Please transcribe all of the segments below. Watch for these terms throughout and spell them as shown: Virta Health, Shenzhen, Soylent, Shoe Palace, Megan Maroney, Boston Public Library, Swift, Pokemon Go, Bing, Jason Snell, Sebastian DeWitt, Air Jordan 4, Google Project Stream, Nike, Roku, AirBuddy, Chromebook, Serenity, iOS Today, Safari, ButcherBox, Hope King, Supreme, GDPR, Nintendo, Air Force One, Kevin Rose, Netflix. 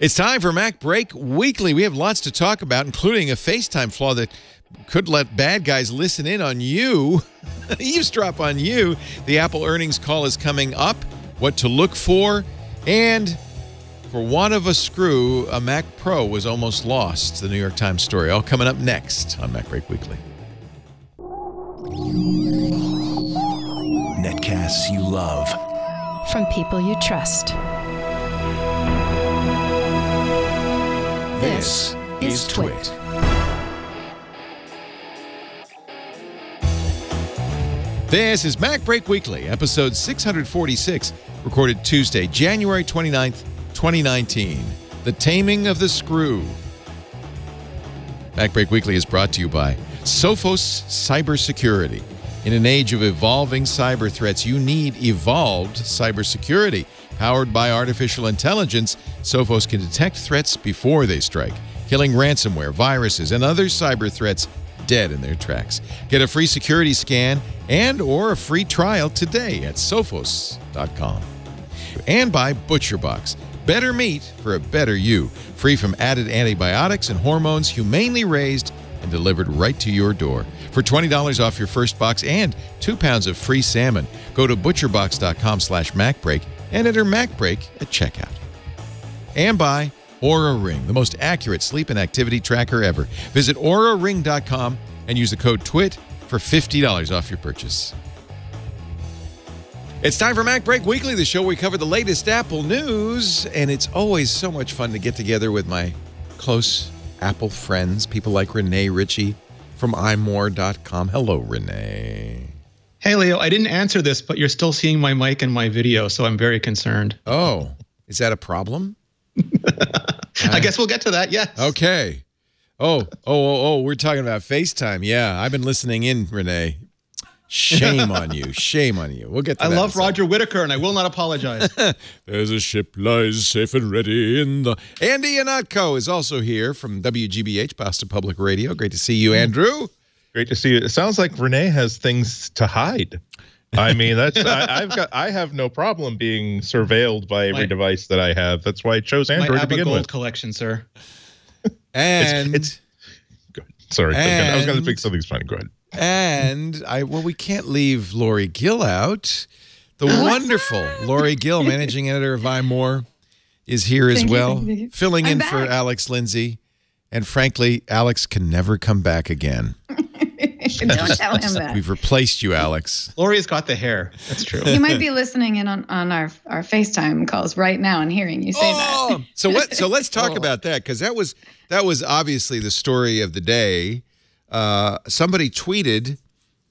It's time for Mac Break Weekly. We have lots to talk about, including a FaceTime flaw that could let bad guys listen in on you, eavesdrop on you. The Apple earnings call is coming up, what to look for, and for want of a screw, a Mac Pro was almost lost. The New York Times story, all coming up next on Mac Break Weekly. Netcasts you love. From people you trust. This is Twit. This is Mac Break Weekly, episode 646, recorded Tuesday, January 29th, 2019. The Taming of the Screw. Mac Break Weekly is brought to you by Sophos Cybersecurity. In an age of evolving cyber threats, you need evolved cybersecurity. Powered by artificial intelligence, Sophos can detect threats before they strike, killing ransomware, viruses, and other cyber threats dead in their tracks. Get a free security scan and or a free trial today at sophos.com. And by ButcherBox. Better meat for a better you. Free from added antibiotics and hormones, humanely raised and delivered right to your door. For $20 off your first box and 2 pounds of free salmon, go to butcherbox.com/MacBreak and enter MacBreak at checkout. And by Auraring, the most accurate sleep and activity tracker ever. Visit auraring.com and use the code TWIT for $50 off your purchase. It's time for Mac Break Weekly, the show where we cover the latest Apple news, and it's always so much fun to get together with my close Apple friends, people like Rene Ritchie from iMore.com. Hello, Rene. Hey, Leo. I didn't answer this, but you're still seeing my mic and my video, so I'm very concerned. Oh, is that a problem? I guess we'll get to that, yes. Okay. Oh, we're talking about FaceTime. Yeah, I've been listening in, Rene. Shame on you. Shame on you. We'll get to that. I love Roger Whittaker, and I will not apologize. There's a ship lies safe and ready in the... Andy Ihnatko is also here from WGBH, Boston Public Radio. Great to see you, Andrew. Great to see you. It sounds like Rene has things to hide. I mean, that's I have no problem being surveilled by every device that I have. That's why I chose Android to begin with. My Gold collection, sir. And sorry, I was going to pick something funny. Go ahead. And we can't leave Lory Gil out. The wonderful Lory Gil, managing editor of iMore, is here as well, filling in for Alex Lindsay. And frankly, Alex can never come back again. Don't tell him that. We've replaced you, Alex. Lori's got the hair. That's true. He might be listening in on our FaceTime calls right now and hearing you say that. So let's talk about that, because that was obviously the story of the day. Somebody tweeted,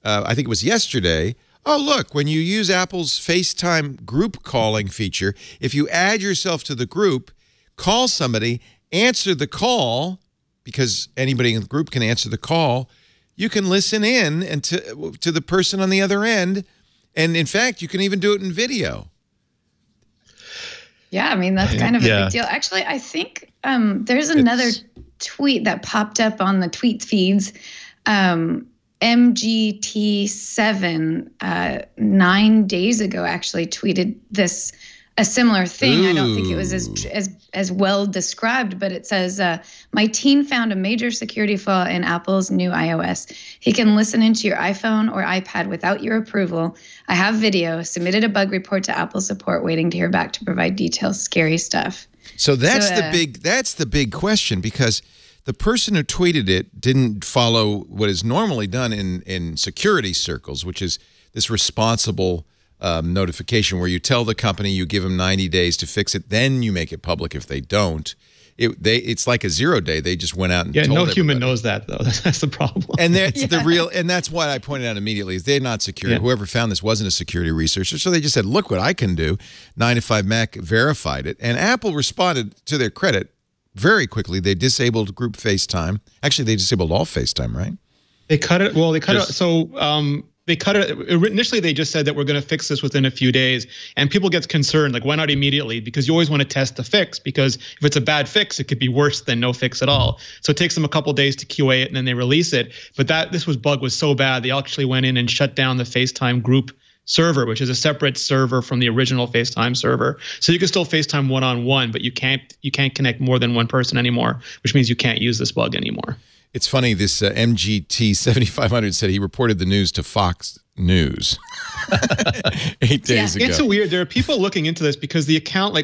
I think it was yesterday, oh, look, when you use Apple's FaceTime group calling feature, if you add yourself to the group, call somebody, answer the call, because anybody in the group can answer the call, you can listen in and to the person on the other end. And, in fact, you can even do it in video. Yeah, I mean, that's kind of a big deal. Actually, I think there's another tweet that popped up on the tweet feeds. MGT7 9 days ago actually tweeted this, a similar thing. Ooh. I don't think it was as well described, but it says, my teen found a major security flaw in Apple's new iOS. He can listen into your iPhone or iPad without your approval. I have video, submitted a bug report to Apple support, waiting to hear back to provide details. Scary stuff. So that's the big question, because the person who tweeted it didn't follow what is normally done in security circles, which is this responsible notification where you tell the company, you give them 90 days to fix it, then you make it public if they don't. It's like a 0 day. They just went out and told everybody. Human knows that, though. That's the problem. And that's and that's what I pointed out immediately, is they're not secure. Yeah. Whoever found this wasn't a security researcher, so they just said, look what I can do. 9to5Mac verified it, and Apple responded, to their credit, very quickly. They disabled group FaceTime. Actually, they disabled all FaceTime, right? They cut it. Well, they cut it. So they cut it. Initially, they just said that we're going to fix this within a few days. And people get concerned, like, why not immediately? Because you always want to test the fix, because if it's a bad fix, it could be worse than no fix at all. So it takes them a couple of days to QA it, and then they release it. But this bug was so bad, they actually went in and shut down the FaceTime group server, which is a separate server from the original FaceTime server. So you can still FaceTime one-on-one, but you can't connect more than one person anymore, which means you can't use this bug anymore. It's funny, this MGT7500 said he reported the news to Fox News 8 days ago. It's weird. There are people looking into this because the account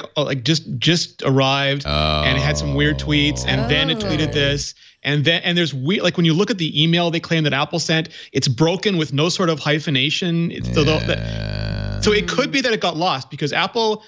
just arrived and it had some weird tweets, and then it tweeted this. And there's weird, like when you look at the email they claim that Apple sent, it's broken with no sort of hyphenation. So it could be that it got lost because Apple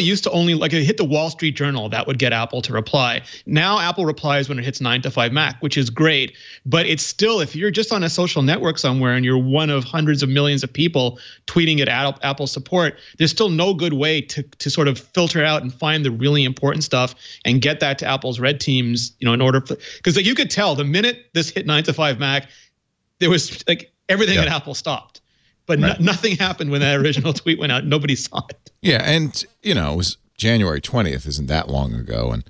used to only, like, it hit the Wall Street Journal. That would get Apple to reply. Now Apple replies when it hits 9to5Mac, which is great. But it's still, if you're just on a social network somewhere and you're one of hundreds of millions of people tweeting at Apple support, there's still no good way to sort of filter out and find the really important stuff and get that to Apple's red teams, you know, in order for, because like, you could tell the minute this hit 9to5Mac, there was like everything at Apple stopped. But right. Nothing happened when that original tweet went out. Nobody saw it. Yeah, and, you know, it was January 20th. Isn't that long ago? And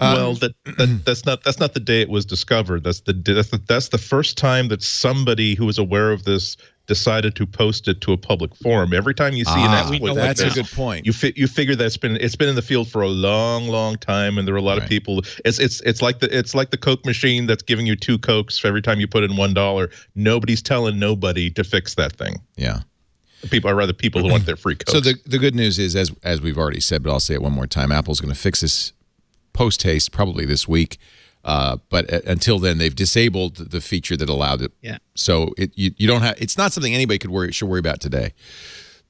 well, that's not the day it was discovered. That's the first time that somebody who was aware of this decided to post it to a public forum. Every time you see an exploit, that's a good point. You figure it's been in the field for a long time, and there are a lot of people. It's like the Coke machine that's giving you two Cokes for every time you put in $1. Nobody's telling nobody to fix that thing. Yeah, people who want their free Coke. So the good news is, as we've already said, but I'll say it one more time, Apple's going to fix this post haste probably this week. But until then, they've disabled the feature that allowed it. Yeah. So you don't have. It's not something anybody should worry about today.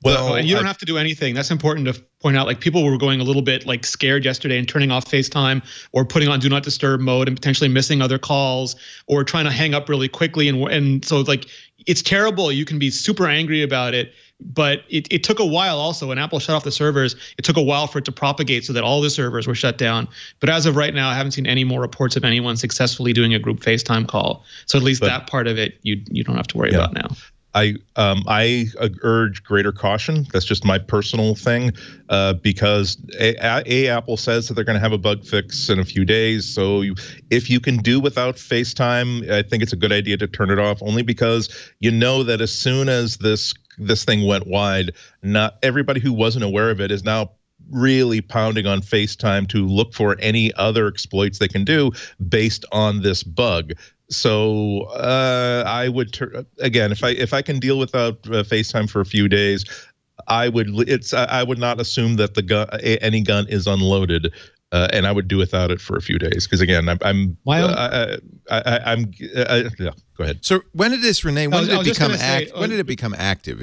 Well, and you don't have to do anything. That's important to point out. Like, people were going a little bit like scared yesterday and turning off FaceTime or putting on Do Not Disturb mode and potentially missing other calls or trying to hang up really quickly. And so like, it's terrible. You can be super angry about it. But it took a while also, when Apple shut off the servers, it took a while for it to propagate so that all the servers were shut down. But as of right now, I haven't seen any more reports of anyone successfully doing a group FaceTime call. So at least that part of it, you don't have to worry about now. I urge greater caution. That's just my personal thing, because Apple says that they're going to have a bug fix in a few days. So if you can do without FaceTime, I think it's a good idea to turn it off, only because you know that as soon as this thing went wide, not everybody who wasn't aware of it is now really pounding on FaceTime to look for any other exploits they can do based on this bug. So I would, again, if I can deal without FaceTime for a few days, I would not assume that any gun is unloaded, and I would do without it for a few days because, again, yeah, go ahead. So when did this, Rene? When did it become active? When did it become active?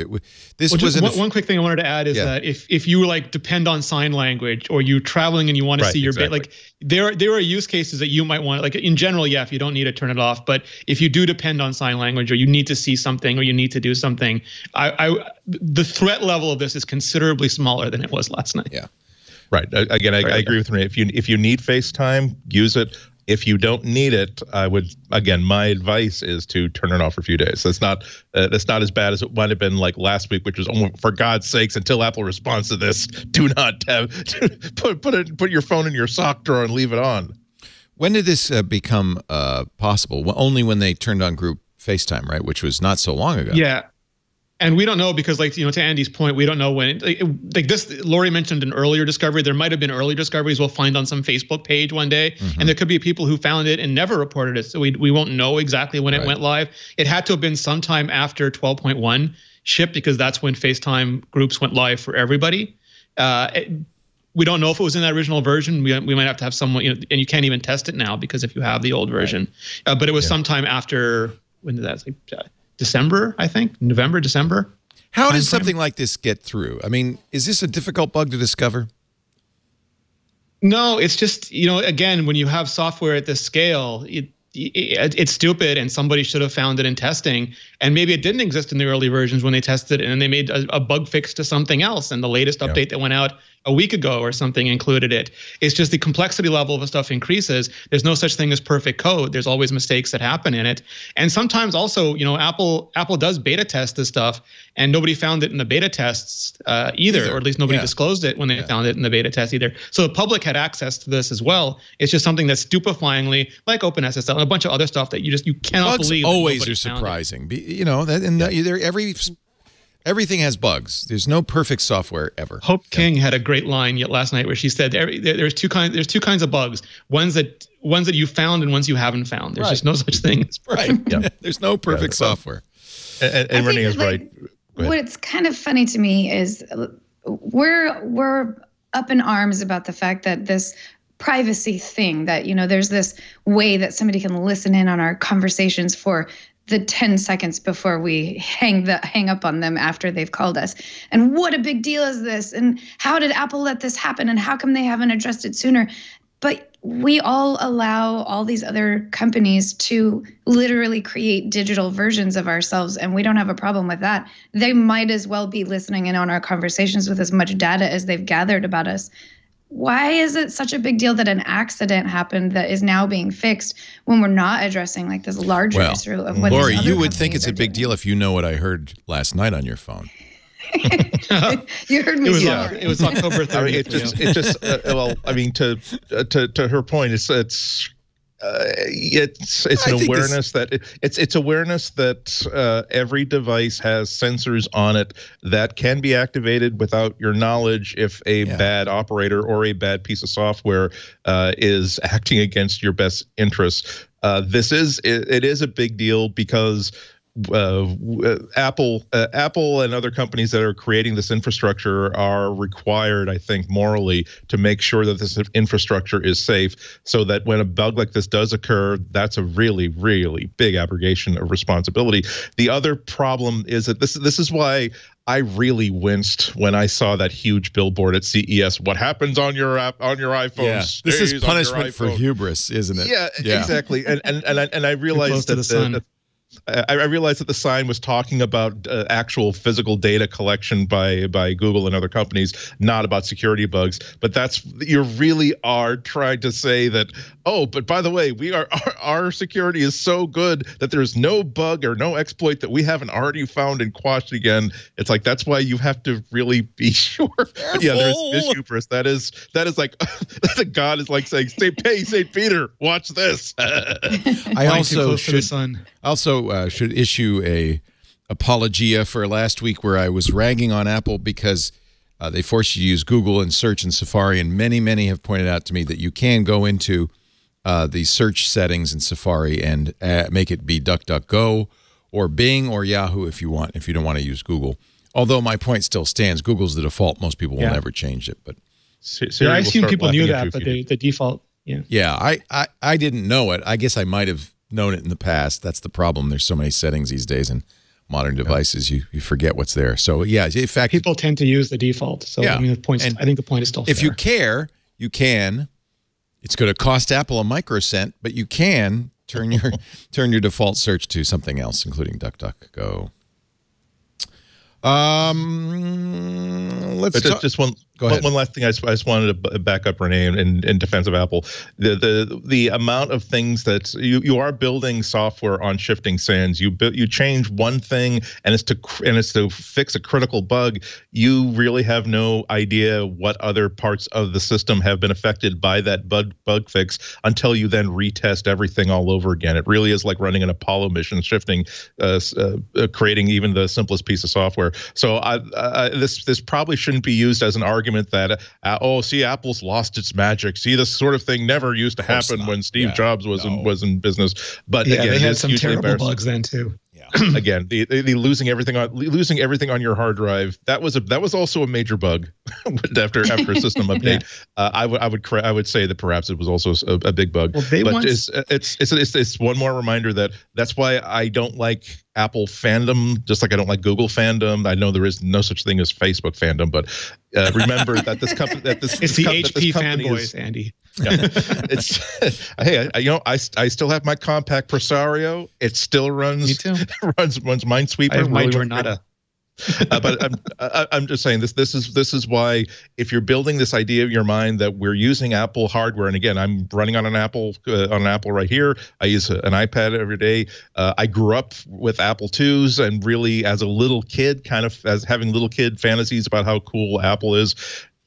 One quick thing I wanted to add is that if you like depend on sign language or you're traveling and you want to see your like there are use cases that you might want, like in general, if you don't need to turn it off, but if you do depend on sign language or you need to see something or you need to do something, the threat level of this is considerably smaller than it was last night. Yeah, right. Again, I agree with Rene. If you need FaceTime, use it. If you don't need it, I would, again, my advice is to turn it off for a few days. That's not as bad as it might have been like last week, which was, oh, for God's sakes, until Apple responds to this, do not have, put your phone in your sock drawer and leave it on. When did this become possible? Well, only when they turned on group FaceTime, right? Which was not so long ago. Yeah. And we don't know because, like, you know, to Andy's point, we don't know when. Like this, Lory mentioned an earlier discovery. There might have been early discoveries we'll find on some Facebook page one day. Mm-hmm. And there could be people who found it and never reported it. So we won't know exactly when it went live. It had to have been sometime after 12.1 shipped because that's when FaceTime groups went live for everybody. We don't know if it was in that original version. We might have to have someone, you know, and you can't even test it now because if you have the old version. But it was sometime after, when did that, like, December, I think, November, December. How does something like this get through? I mean, is this a difficult bug to discover? No, it's just, you know, again, when you have software at this scale, it's stupid, and somebody should have found it in testing. And maybe it didn't exist in the early versions when they tested it, and they made a bug fix to something else. And the latest update that went out a week ago or something included it. It's just the complexity level of the stuff increases. There's no such thing as perfect code. There's always mistakes that happen in it. And sometimes also, you know, Apple does beta test this stuff, and nobody found it in the beta tests either, or at least nobody disclosed it when they found it in the beta test either. So the public had access to this as well. It's just something that's stupefyingly, like OpenSSL and a bunch of other stuff, that you cannot believe. Bugs always are surprising. You know, and every Everything has bugs. There's no perfect software ever. Hope King had a great line last night where she said there's two kinds of bugs. Ones that you found and ones you haven't found. There's just no such thing as perfect. Right. Yeah. There's no perfect software. And Rene is right. What's kind of funny to me is we're up in arms about the fact that this privacy thing, that, you know, there's this way that somebody can listen in on our conversations for the 10 seconds before we hang up on them after they've called us. And what a big deal is this? And how did Apple let this happen? And how come they haven't addressed it sooner? But we all allow all these other companies to literally create digital versions of ourselves, and we don't have a problem with that. They might as well be listening in on our conversations with as much data as they've gathered about us. Why is it such a big deal that an accident happened that is now being fixed when we're not addressing like this larger issue of what? Lory, you would think it's a big deal if you know what I heard last night on your phone. You heard me. It was October 30th. Well, I mean, to her point, it's an awareness that it's awareness that every device has sensors on it that can be activated without your knowledge if a bad operator or a bad piece of software is acting against your best interests. It is a big deal because Apple and other companies that are creating this infrastructure are required, I think, morally to make sure that this infrastructure is safe, so that when a bug like this does occur, that's a really, really big abrogation of responsibility. The other problem is that this is why I really winced when I saw that huge billboard at CES. What happens on your app, on your iPhone? Yeah. This is punishment for hubris, isn't it? Yeah, yeah. Exactly. And I realized that I realized that the sign was talking about actual physical data collection by Google and other companies, not about security bugs. But you really are trying to say that, oh, but by the way, our security is so good that there's no bug or no exploit that we haven't already found and quashed again. It's like, that's why you have to really be sure. But yeah, there's hubris. That is like that God is like saying, St. Peter, watch this. I also should issue a apologia for last week where I was ragging on Apple because they force you to use Google and search and Safari, and many have pointed out to me that you can go into the search settings in Safari and make it be DuckDuckGo or Bing or Yahoo if you want, if you don't want to use Google. Although my point still stands, Google's the default. Most people will never change it. But so I assume people knew that, but the default. Yeah. Yeah, I didn't know it. I guess I might have known it in the past. That's the problem. There's so many settings these days in modern devices, you forget what's there. So yeah, in fact, people tend to use the default. So yeah. I mean, I think the point is still fair. If you care, you can. It's going to cost Apple a microcent, but you can turn your default search to something else, including DuckDuckGo. Let's just one last thing. I just wanted to back up Rene in defense of Apple. The amount of things that you are building software on shifting sands. You change one thing and it's to fix a critical bug. You really have no idea what other parts of the system have been affected by that bug fix until you then retest everything all over again. It really is like running an Apollo mission, shifting, creating even the simplest piece of software. So this probably shouldn't be used as an argument that, oh, see, Apple's lost its magic. See, this sort of thing never used to happen when Steve Jobs was in business. But yeah, again, they had some terrible bugs then too. Yeah. Again, the losing everything on your hard drive, that was also a major bug after a system update. I would say that perhaps it was also a big bug. Well, it's one more reminder that's why I don't like Apple fandom, just like I don't like Google fandom. I know there is no such thing as Facebook fandom, but remember that this company, it's the HP fanboys, Andy. Yeah, hey, I still have my compact Presario. It still runs Minesweeper. I have my Jornada. But I'm just saying this is why, if you're building this idea of your mind that we're using Apple hardware, and again, I'm running on an Apple right here. I use an iPad every day. I grew up with Apple IIs, and really as a little kid, kind of as having little kid fantasies about how cool Apple is.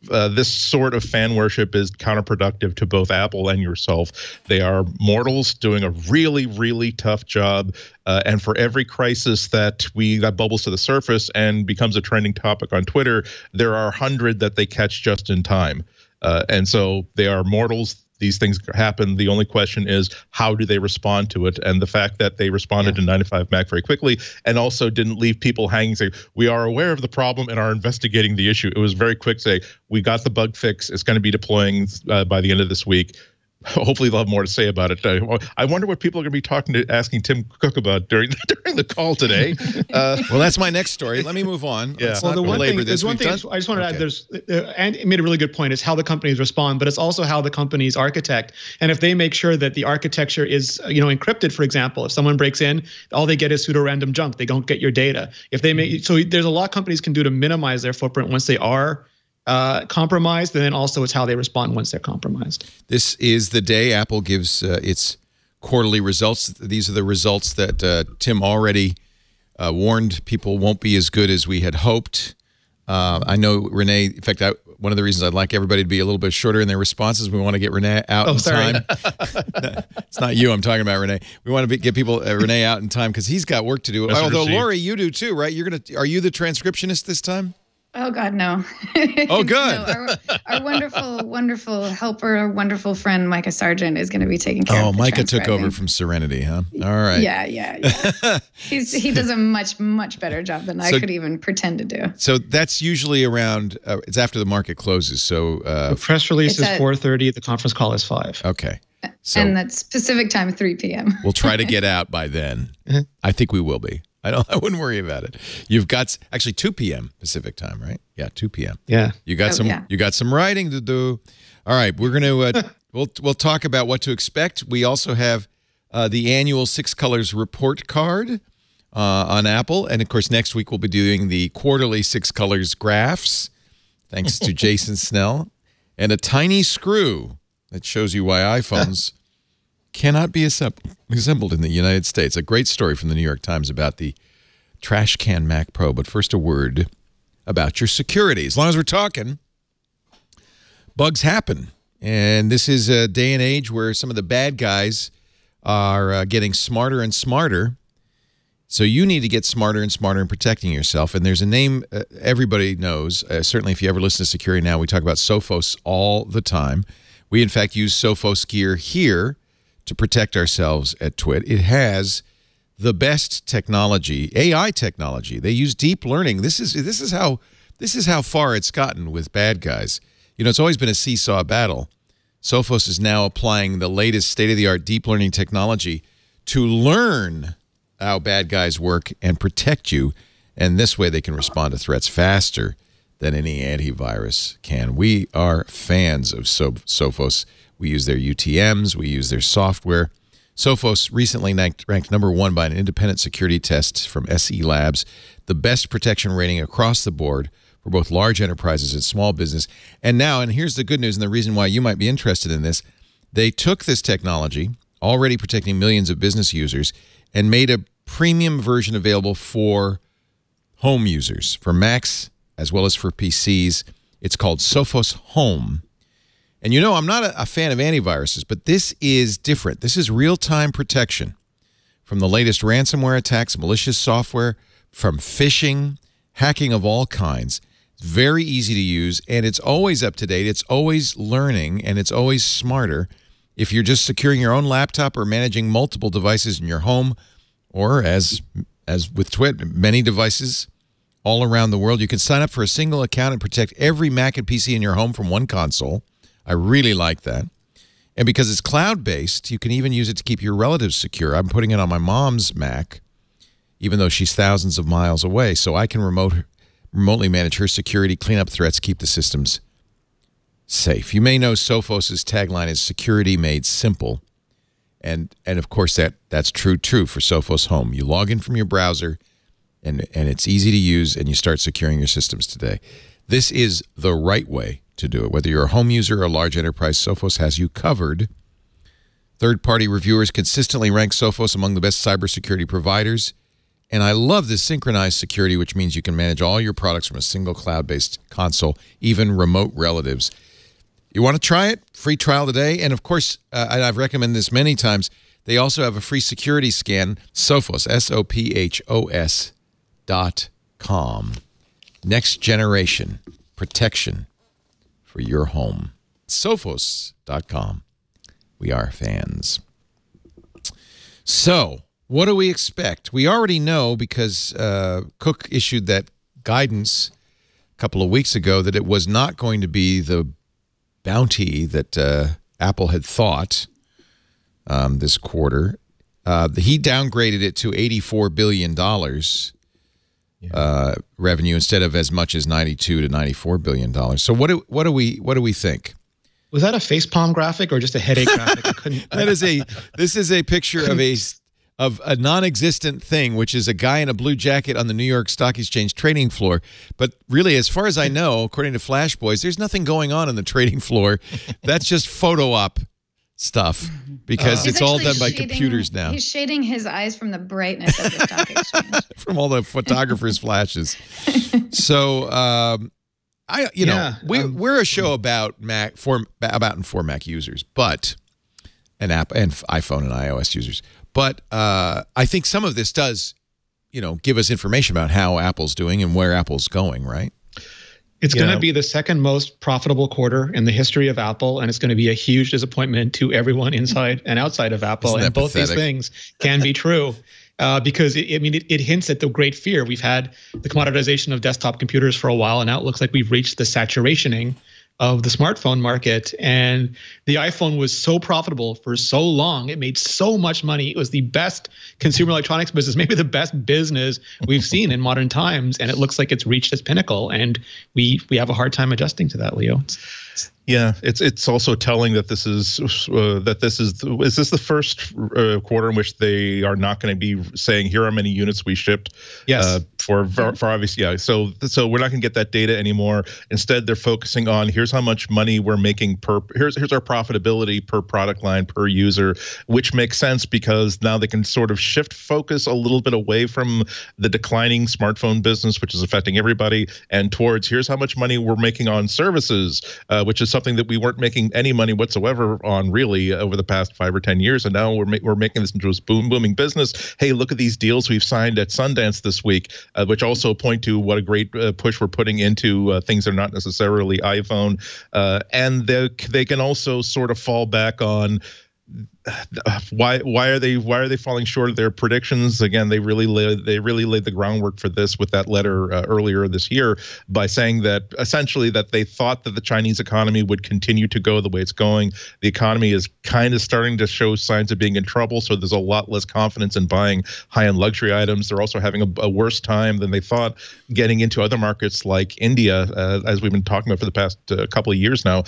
this sort of fan worship is counterproductive to both Apple and yourself. They are mortals doing a really, really tough job. And for every crisis that bubbles to the surface and becomes a trending topic on Twitter, there are 100 that they catch just in time. And so they are mortals. These things happen. The only question is, how do they respond to it? And the fact that they responded to 9to5Mac very quickly, and also didn't leave people hanging, saying, we are aware of the problem and are investigating the issue. It was very quick to say, we got the bug fix. It's going to be deploying by the end of this week. Hopefully they'll have more to say about it. I wonder what people are going to be asking Tim Cook about during the call today. Well, that's my next story. Let me move on. Yeah. Well, there's one thing I just want to add. There's Andy made a really good point. It's how the companies respond, but it's also how the companies architect. And if they make sure that the architecture is, encrypted, for example, if someone breaks in, all they get is pseudo random junk. They don't get your data. If they make so, there's a lot companies can do to minimize their footprint once they are compromised, and then also it's how they respond once they're compromised. This is the day Apple gives its quarterly results. These are the results that Tim already warned people won't be as good as we had hoped. I know Rene, in fact, one of the reasons I'd like everybody to be a little bit shorter in their responses, we want to get Rene out in time. It's not you I'm talking about, Rene. We want to get people, Rene, out in time because he's got work to do. Message Although, received. Lory, you do too, right? Are you the transcriptionist this time? Oh, God, no. Oh, good. No, our wonderful, wonderful helper, our wonderful friend, Micah Sargent, is going to be taking care of the Micah took over from Serenity, huh? All right. Yeah. He does a much, much better job than I could even pretend to do. So that's usually around, it's after the market closes. So the press release is 4:30. The conference call is 5. Okay. So, and that's Pacific time, 3 p.m. We'll try to get out by then. I think we will be. I wouldn't worry about it. You've got actually 2 p.m. Pacific time, right? Yeah, 2 p.m. Yeah. You got you got some writing to do. All right, we're going to we'll talk about what to expect. We also have the annual Six Colors report card on Apple, and of course next week we'll be doing the quarterly Six Colors graphs thanks to Jason Snell, and a tiny screw that shows you why iPhones cannot be assembled in the United States. A great story from the New York Times about the trash can Mac Pro. But first, a word about your security. As long as we're talking, bugs happen. And this is a day and age where some of the bad guys are getting smarter and smarter. So you need to get smarter and smarter in protecting yourself. And there's a name everybody knows. Certainly, if you ever listen to Security Now, we talk about Sophos all the time. We, in fact, use Sophos gear here to protect ourselves at Twit. It has the best technology, AI technology. They use deep learning. This is how far it's gotten with bad guys. It's always been a seesaw battle. Sophos is now applying the latest state-of-the-art deep learning technology to learn how bad guys work and protect you. And this way they can respond to threats faster than any antivirus can. We are fans of Sophos. We use their UTMs. We use their software. Sophos recently ranked #1 by an independent security test from SE Labs, the best protection rating across the board for both large enterprises and small business. And now, and here's the good news and the reason why you might be interested in this, they took this technology, already protecting millions of business users, and made a premium version available for home users, for Macs as well as for PCs. It's called Sophos Home. And I'm not a fan of antiviruses, but this is different. This is real-time protection from the latest ransomware attacks, malicious software, from phishing, hacking of all kinds. It's very easy to use, and it's always up to date. It's always learning, and it's always smarter. If you're just securing your own laptop or managing multiple devices in your home, or as with Twit, many devices all around the world, you can sign up for a single account and protect every Mac and PC in your home from one console. I really like that. And because it's cloud-based, you can even use it to keep your relatives secure. I'm putting it on my mom's Mac, even though she's thousands of miles away, so I can remotely manage her security, clean up threats, keep the systems safe. You may know Sophos' tagline is security made simple. And of course, that's true for Sophos Home. You log in from your browser, and it's easy to use, and you start securing your systems today. This is the right way to do it. Whether you're a home user or a large enterprise, Sophos has you covered. Third-party reviewers consistently rank Sophos among the best cybersecurity providers, And I love this synchronized security, which means you can manage all your products from a single cloud-based console, even remote relatives. You want to try it? Free trial today. And, of course, I've recommended this many times, they also have a free security scan, Sophos, SOPHOS.com. Next generation protection for your home. Sophos.com. We are fans. So, what do we expect? We already know because Cook issued that guidance a couple of weeks ago that it was not going to be the bounty that Apple had thought this quarter. He downgraded it to $84 billion revenue instead of as much as $92 to $94 billion. So what do we think? Was that a facepalm graphic or just a headache graphic? I couldn't. That is a. This is a picture of a non-existent thing, which is a guy in a blue jacket on the New York Stock Exchange trading floor. But really, as far as I know, according to Flash Boys, there's nothing going on the trading floor. That's just photo op stuff because it's all done by computers now. He's shading his eyes from the brightness of the stock exchange. From all the photographers' flashes. So, we're a show about Mac for Mac users, but an app and iPhone and iOS users. But I think some of this does, you know, give us information about how Apple's doing and where Apple's going, right? It's going to be the second most profitable quarter in the history of Apple, and it's going to be a huge disappointment to everyone inside and outside of Apple. And both these things can be true because, it hints at the great fear. We've had the commoditization of desktop computers for a while, and now it looks like we've reached the saturationing of the smartphone market. And the iPhone was so profitable for so long. It made so much money. It was the best consumer electronics business, maybe the best business we've seen in modern times. And it looks like it's reached its pinnacle. And we have a hard time adjusting to that, Leo. Yeah, it's also telling that this is is this the first quarter in which they are not going to be saying here are many units we shipped. Yes. For obvious, yeah. So we're not going to get that data anymore. Instead, they're focusing on here's how much money we're making per here's our profitability per product line per user, which makes sense because now they can sort of shift focus a little bit away from the declining smartphone business, which is affecting everybody, and towards here's how much money we're making on services, which is something that we weren't making any money whatsoever on really over the past 5 or 10 years, and now we're making this into this booming business. Hey, look at these deals we've signed at Sundance this week, which also point to what a great push we're putting into things that are not necessarily iPhone, and they can also sort of fall back on. Why are they falling short of their predictions? Again, they really laid the groundwork for this with that letter earlier this year by saying that essentially that they thought that the Chinese economy would continue to go the way it's going. The economy is kind of starting to show signs of being in trouble, so there's a lot less confidence in buying high-end luxury items. They're also having a worse time than they thought getting into other markets like India, as we've been talking about for the past couple of years now.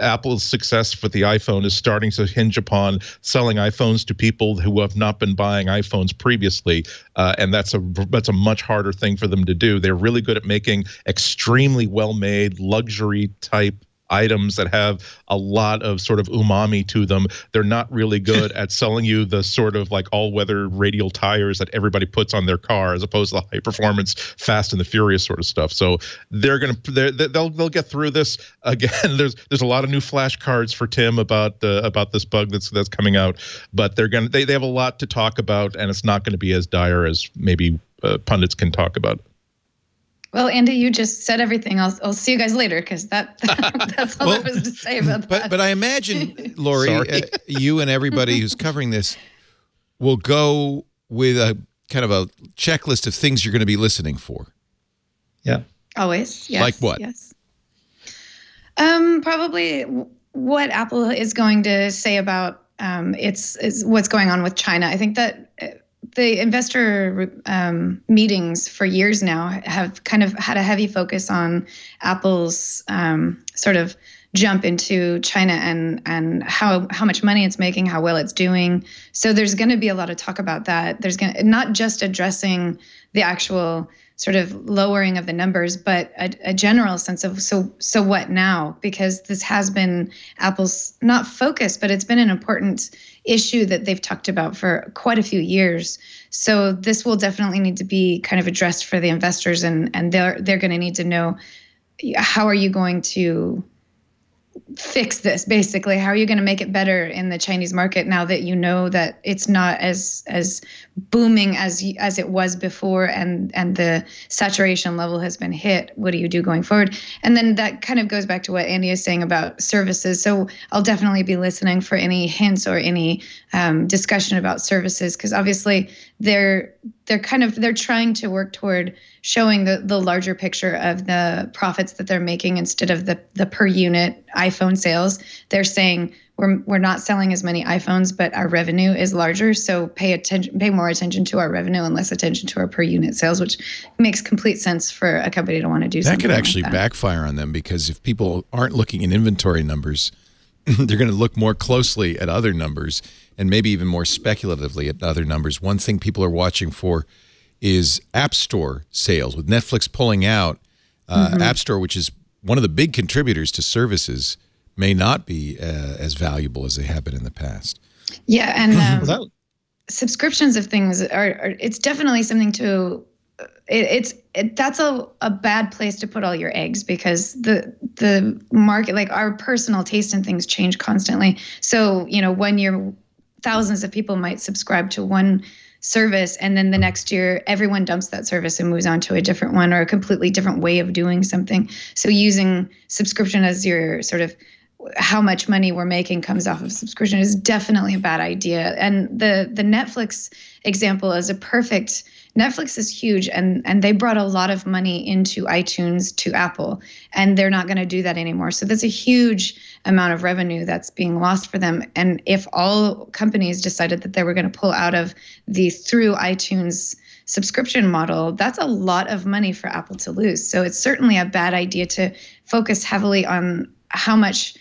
Apple's success with the iPhone is starting to hinge upon selling iPhones to people who have not been buying iPhones previously, and that's a much harder thing for them to do. They're really good at making extremely well-made luxury type items that have a lot of sort of umami to them. They're not really good at selling you the sort of like all-weather radial tires that everybody puts on their car, as opposed to the high-performance, Fast and the Furious sort of stuff. So they'll get through this. Again, there's a lot of new flashcards for Tim about this bug that's coming out, but they have a lot to talk about, and it's not going to be as dire as maybe pundits can talk about. Well, Andy, you just said everything. I'll see you guys later because that's all well, there was to say about that. But I imagine, Lori, you and everybody who's covering this will go with a kind of a checklist of things you're going to be listening for. Yeah. Always. Yes. Like what? Yes. Probably what Apple is going to say about is what's going on with China. I think that the investor meetings for years now have kind of had a heavy focus on Apple's sort of jump into China and how much money it's making, how well it's doing. So there's going to be a lot of talk about that. There's going to, not just addressing the actual sort of lowering of the numbers, but a general sense of so what now? Because this has been Apple's not focus, but it's been an important issue that they've talked about for quite a few years. So this will definitely need to be kind of addressed for the investors, and they're going to need to know, how are you going to fix this, basically? How are you going to make it better in the Chinese market now that you know that it's not as booming as it was before, and the saturation level has been hit? What do you do going forward? And then that kind of goes back to what Andy is saying about services. So I'll definitely be listening for any hints or any discussion about services, because obviously they're trying to work toward showing the larger picture of the profits that they're making instead of the per unit iPhone sales. They're saying we're not selling as many iPhones, but our revenue is larger. So pay more attention to our revenue and less attention to our per unit sales, which makes complete sense for a company to want to do something like that. That could actually backfire on them, because if people aren't looking at inventory numbers, they're going to look more closely at other numbers, and maybe even more speculatively at other numbers. One thing people are watching for is App Store sales. With Netflix pulling out, App Store, which is one of the big contributors to services, may not be as valuable as they have been in the past. Yeah, and subscriptions of things are it's definitely something to... that's a bad place to put all your eggs, because the market, like our personal taste in things, change constantly. So, you know, one year thousands of people might subscribe to one service, and then the next year everyone dumps that service and moves on to a different one or a completely different way of doing something. So using subscription as your sort of how much money we're making comes off of subscription is definitely a bad idea. And the Netflix example is a perfect... Netflix is huge, and they brought a lot of money into iTunes to Apple, and they're not going to do that anymore. So that's a huge amount of revenue that's being lost for them. And if all companies decided that they were going to pull out of the through iTunes subscription model, that's a lot of money for Apple to lose. So it's certainly a bad idea to focus heavily on how much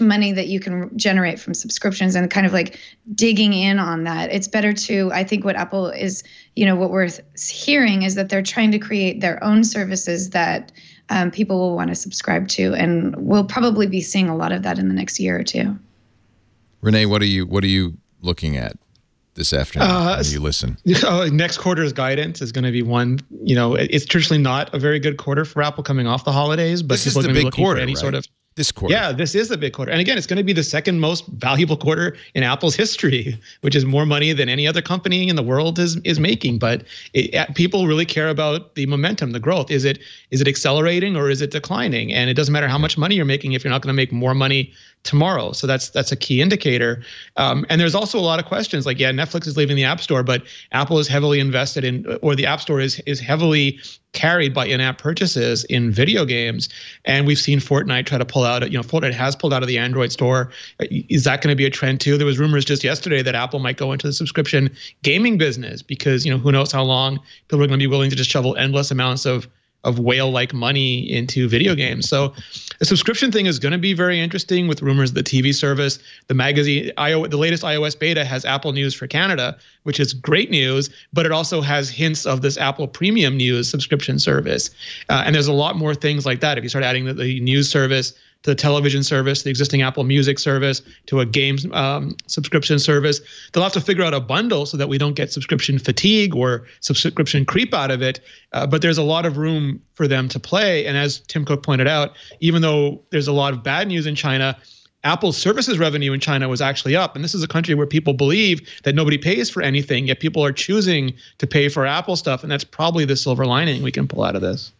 money that you can generate from subscriptions and kind of like digging in on that. It's better to, I think what Apple is, you know, what we're hearing is that they're trying to create their own services that people will want to subscribe to. And we'll probably be seeing a lot of that in the next year or two. Renee, what are you looking at this afternoon as you listen? Next quarter's guidance is going to be one, you know, it's traditionally not a very good quarter for Apple coming off the holidays, but this is the big quarter, any sort of... This quarter. Yeah, this is the big quarter. And again, it's going to be the second most valuable quarter in Apple's history, which is more money than any other company in the world is making. But people really care about the momentum, the growth. Is it accelerating or is it declining? And it doesn't matter how much money you're making if you're not going to make more money tomorrow. So that's a key indicator. And there's also a lot of questions like, yeah, Netflix is leaving the App Store, but Apple is heavily invested in, or the App Store is heavily carried by in-app purchases in video games. And we've seen Fortnite try to pull out, you know, Fortnite has pulled out of the Android store. Is that going to be a trend too? There was rumors just yesterday that Apple might go into the subscription gaming business because, you know, who knows how long people are going to be willing to just shovel endless amounts of whale-like money into video games. So the subscription thing is going to be very interesting, with rumors of the TV service, the magazine, the latest iOS beta has Apple News for Canada, which is great news, but it also has hints of this Apple Premium News subscription service. And there's a lot more things like that. If you start adding the news service to the television service, the existing Apple Music service, to a games subscription service, they'll have to figure out a bundle so that we don't get subscription fatigue or subscription creep out of it. But there's a lot of room for them to play. And as Tim Cook pointed out, even though there's a lot of bad news in China, Apple's services revenue in China was actually up. And this is a country where people believe that nobody pays for anything, yet people are choosing to pay for Apple stuff. And that's probably the silver lining we can pull out of this.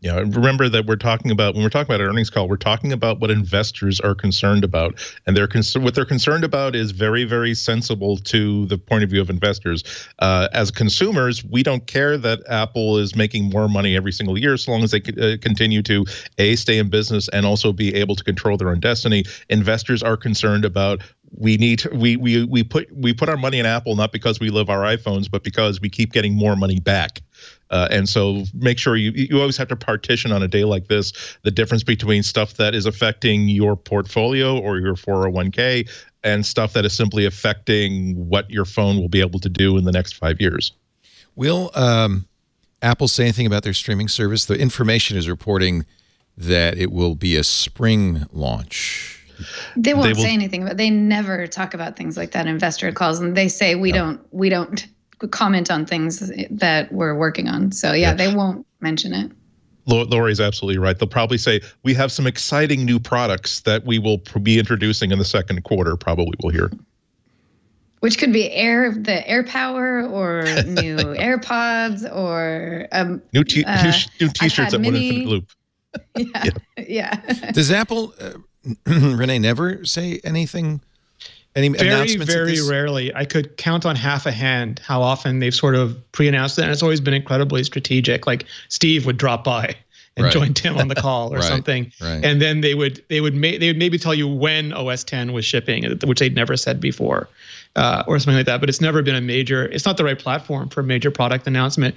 Yeah, remember that we're talking about, when we're talking about an earnings call, we're talking about what investors are concerned about, and what they're concerned about is very, very sensible to the point of view of investors. As consumers, we don't care that Apple is making more money every single year, so long as they continue to A, stay in business, and also be able to control their own destiny. Investors are concerned about, we put our money in Apple not because we love our iPhones, but because we keep getting more money back. And so make sure you always have to partition on a day like this the difference between stuff that is affecting your portfolio or your 401k and stuff that is simply affecting what your phone will be able to do in the next 5 years. Will Apple say anything about their streaming service? The information is reporting that it will be a spring launch. They won't say anything, but they never talk about things like that in investor calls, and they say we don't comment on things that we're working on. So yeah, they won't mention it. Lori's absolutely right. They'll probably say, we have some exciting new products that we will be introducing in the second quarter, probably we'll hear. Which could be AirPower or new AirPods or new T-shirts that went infinite loop. Yeah, yeah. Does Apple, Rene, never say anything? Any announcements? Very rarely. I could count on half a hand how often they've sort of pre-announced it, and it's always been incredibly strategic. Like Steve would drop by and join Tim on the call or something, and then they would maybe tell you when OS X was shipping, which they'd never said before, or something like that. But it's never been a major. It's not the right platform for a major product announcement.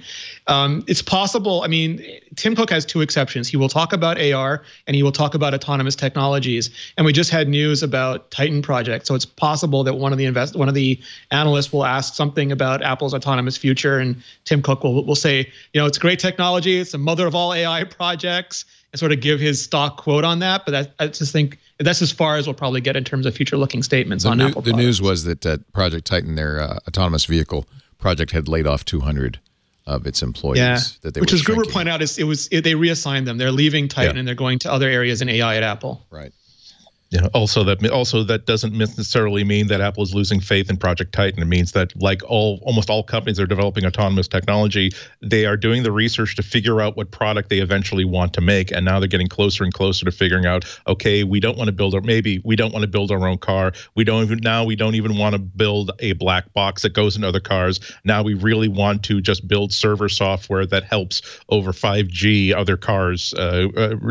It's possible. I mean, Tim Cook has two exceptions. He will talk about AR and he will talk about autonomous technologies. And we just had news about Titan Project, so it's possible that one of the analysts will ask something about Apple's autonomous future, and Tim Cook will say, you know, it's great technology. It's the mother of all AI projects, and sort of give his stock quote on that. But I just think that's as far as we'll probably get in terms of future-looking statements on Apple products. The news was that Project Titan, their autonomous vehicle project, had laid off 200 of its employees. Yeah, which as Gruber pointed out, they reassigned them. They're leaving Titan and they're going to other areas in AI at Apple. Right. Yeah. Also, that doesn't necessarily mean that Apple is losing faith in Project Titan. It means that, like almost all companies that are developing autonomous technology, they are doing the research to figure out what product they eventually want to make, and now they're getting closer and closer to figuring out, okay, we don't want to build our own car. We don't even want to build a black box that goes in other cars. Now we really want to just build server software that helps over 5G other cars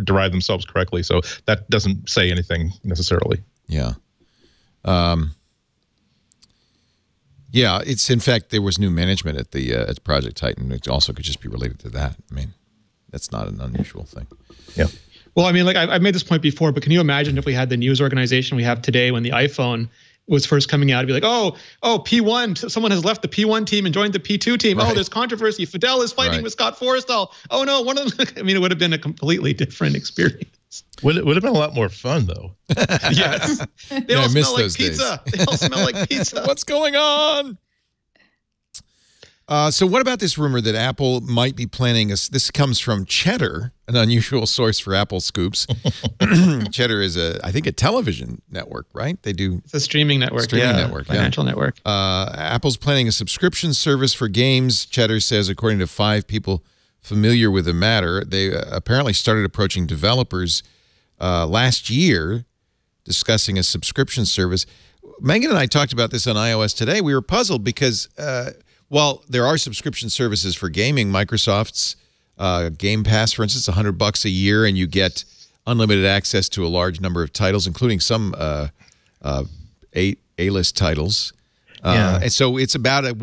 derive themselves correctly. So that doesn't say anything necessarily. Yeah. Yeah, it's, in fact, there was new management at Project Titan. It also could just be related to that. I mean, that's not an unusual thing. Yeah. Well, I mean, like I've made this point before, but can you imagine if we had the news organization we have today when the iPhone was first coming out? It'd be like, oh, P1, someone has left the P1 team and joined the P2 team. Right. Oh, there's controversy. Fidel is fighting with Scott Forstall. Oh no, one of them. I mean, it would have been a completely different experience. Would have been a lot more fun though. Yes. They all smell like pizza. They all smell like pizza. What's going on? So what about this rumor that Apple might be planning this comes from Cheddar, an unusual source for Apple scoops. Cheddar is I think a television network, right? They do. It's a streaming network. Financial network. Apple's planning a subscription service for games. Cheddar says, according to 5 people familiar with the matter, they apparently started approaching developers last year discussing a subscription service. Megan and I talked about this on iOS Today. We were puzzled because while there are subscription services for gaming, Microsoft's Game Pass, for instance, $100 a year, and you get unlimited access to a large number of titles, including some A-list titles. And so it's about the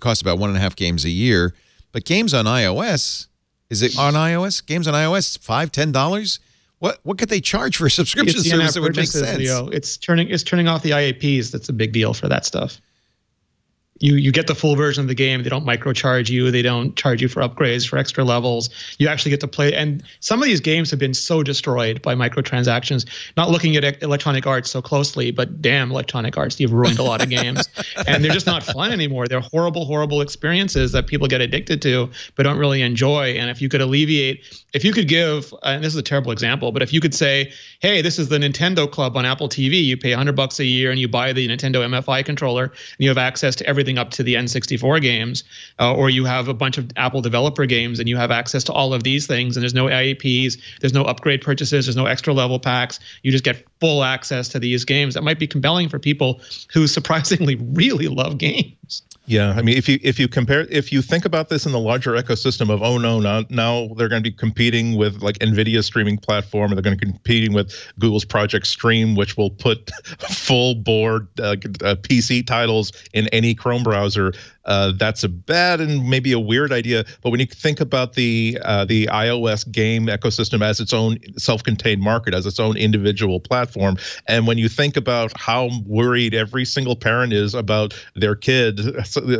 cost of about 1.5 games a year. But games on iOS, games on iOS, $5, $10? What could they charge for a subscription service that would make sense? Leo, it's turning off the IAPs. That's a big deal for that stuff. You get the full version of the game. They don't microcharge you. They don't charge you for upgrades, for extra levels. You actually get to play. And some of these games have been so destroyed by microtransactions. Not looking at Electronic Arts so closely, but damn, Electronic Arts, you've ruined a lot of games. And they're just not fun anymore. They're horrible, horrible experiences that people get addicted to but don't really enjoy. And if you could give, and this is a terrible example, but if you could say, hey, this is the Nintendo Club on Apple TV. You pay $100 a year and you buy the Nintendo MFI controller, and you have access to everything up to the N64 games, or you have a bunch of Apple developer games and you have access to all of these things, and there's no IAPs, there's no upgrade purchases, there's no extra level packs. You just get full access to these games. That might be compelling for people who surprisingly really love games. Yeah, I mean, if you think about this in the larger ecosystem of, oh no, now they're going to be competing with like Nvidia's streaming platform, and they're going to be competing with Google's Project Stream, which will put full board PC titles in any Chrome browser. That's a bad and maybe a weird idea. But when you think about the iOS game ecosystem as its own self-contained market, as its own individual platform, and when you think about how worried every single parent is about their kid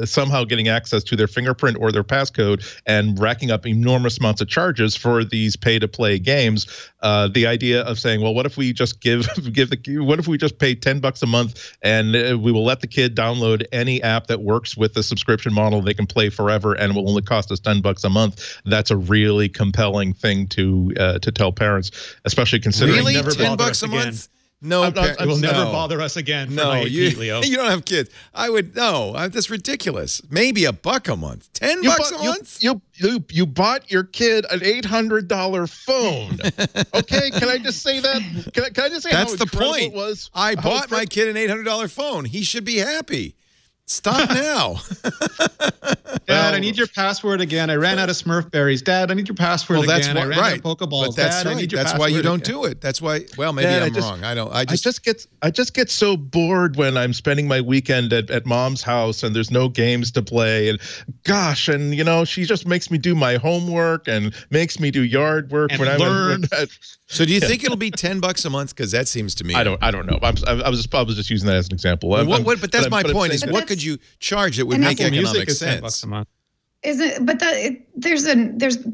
somehow getting access to their fingerprint or their passcode and racking up enormous amounts of charges for these pay-to-play games, the idea of saying, well, what if we just what if we just pay $10 a month and we will let the kid download any app that works with the subscription model, they can play forever, and it will only cost us $10 a month. That's a really compelling thing to tell parents, especially considering really? Never $10 a again. Month. No, it will never bother us again. No, you don't have kids. I would that's ridiculous. Maybe $1 a month, $10 a month. You bought your kid an $800 phone. Okay, can I just say that? Can I just say that's how the point it was? I bought my kid an $800 phone. He should be happy. Stop now. Dad, I need your password again. I ran out of Smurfberries. Dad, I need your password again. I ran out of Pokeballs. But that's Dad, right. That's why you don't do it. That's why. Well, maybe Dad, I'm wrong. I don't. I just get so bored when I'm spending my weekend at mom's house and there's no games to play. And gosh, and you know, she just makes me do my homework and makes me do yard work and when learn. So do you think it'll be $10 a month? Because that seems to me. I don't know. I was just using that as an example. But that's my point. Is what could you charge that would make economic sense? $10 a month. There's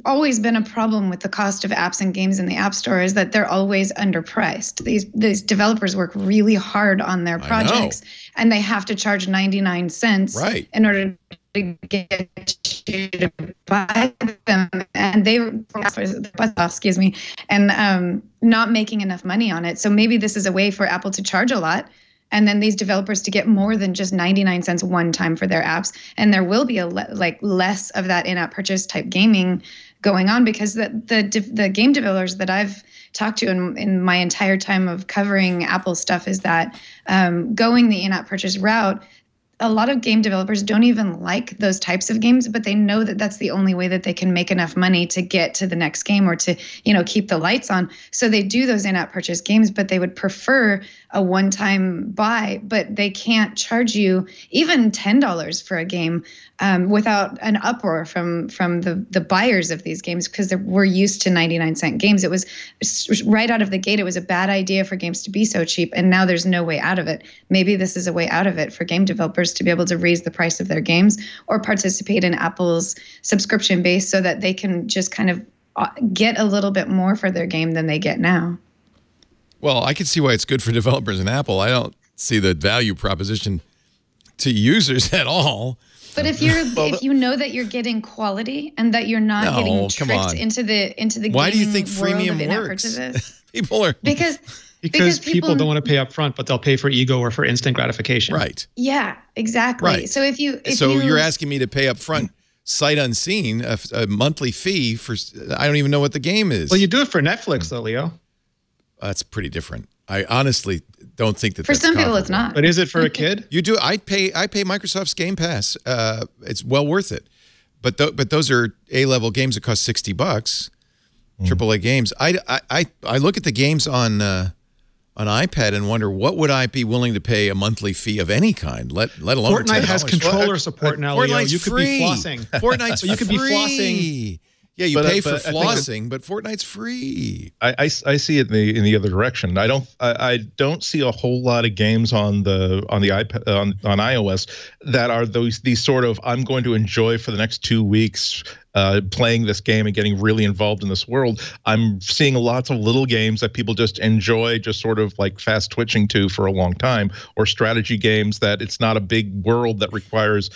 always been a problem with the cost of apps and games in the App Store is that they're always underpriced. These developers work really hard on their projects, and they have to charge 99 cents in order to get you to buy them. And they, excuse me, and not making enough money on it. So maybe this is a way for Apple to charge a lot, and then these developers to get more than just 99 cents one time for their apps. And there will be a less of that in-app purchase type gaming going on, because the game developers that I've talked to in my entire time of covering Apple stuff is that going the in-app purchase route, a lot of game developers don't even like those types of games, but they know that that's the only way that they can make enough money to get to the next game or to, you know, keep the lights on. So they do those in-app purchase games, but they would prefer a one-time buy, but they can't charge you even $10 for a game without an uproar from the buyers of these games, because we're used to 99-cent games. It was right out of the gate, it was a bad idea for games to be so cheap, and now there's no way out of it. Maybe this is a way out of it for game developers to be able to raise the price of their games or participate in Apple's subscription base so that they can just kind of get a little bit more for their game than they get now. Well, I can see why it's good for developers in Apple. I don't see the value proposition to users at all. But if you're, if you know that you're getting quality and that you're not getting tricked into the game, why do you think freemium works? People are because people don't want to pay up front, but they'll pay for ego or for instant gratification. Right. Yeah. Exactly. Right. So you're asking me to pay up front, sight unseen, a monthly fee for I don't even know what the game is. Well, you do it for Netflix though, Leo. That's pretty different. I honestly don't think that for that's some people it's not. But is it for a kid? You do. I pay Microsoft's Game Pass. It's well worth it. But those are A-level games that cost $60, AAA games. I look at the games on iPad and wonder what would I be willing to pay a monthly fee of any kind. Let alone Fortnite has controller support now. Fortnite's free. Fortnite's free. You could be flossing. Yeah, you pay for flossing, but Fortnite's free. I see it in the other direction. I don't see a whole lot of games on iOS that are these sort of I'm going to enjoy for the next 2 weeks. Playing this game and getting really involved in this world. I'm seeing lots of little games that people just enjoy, just sort of like fast twitching to for a long time, or strategy games that it's not a big world that requires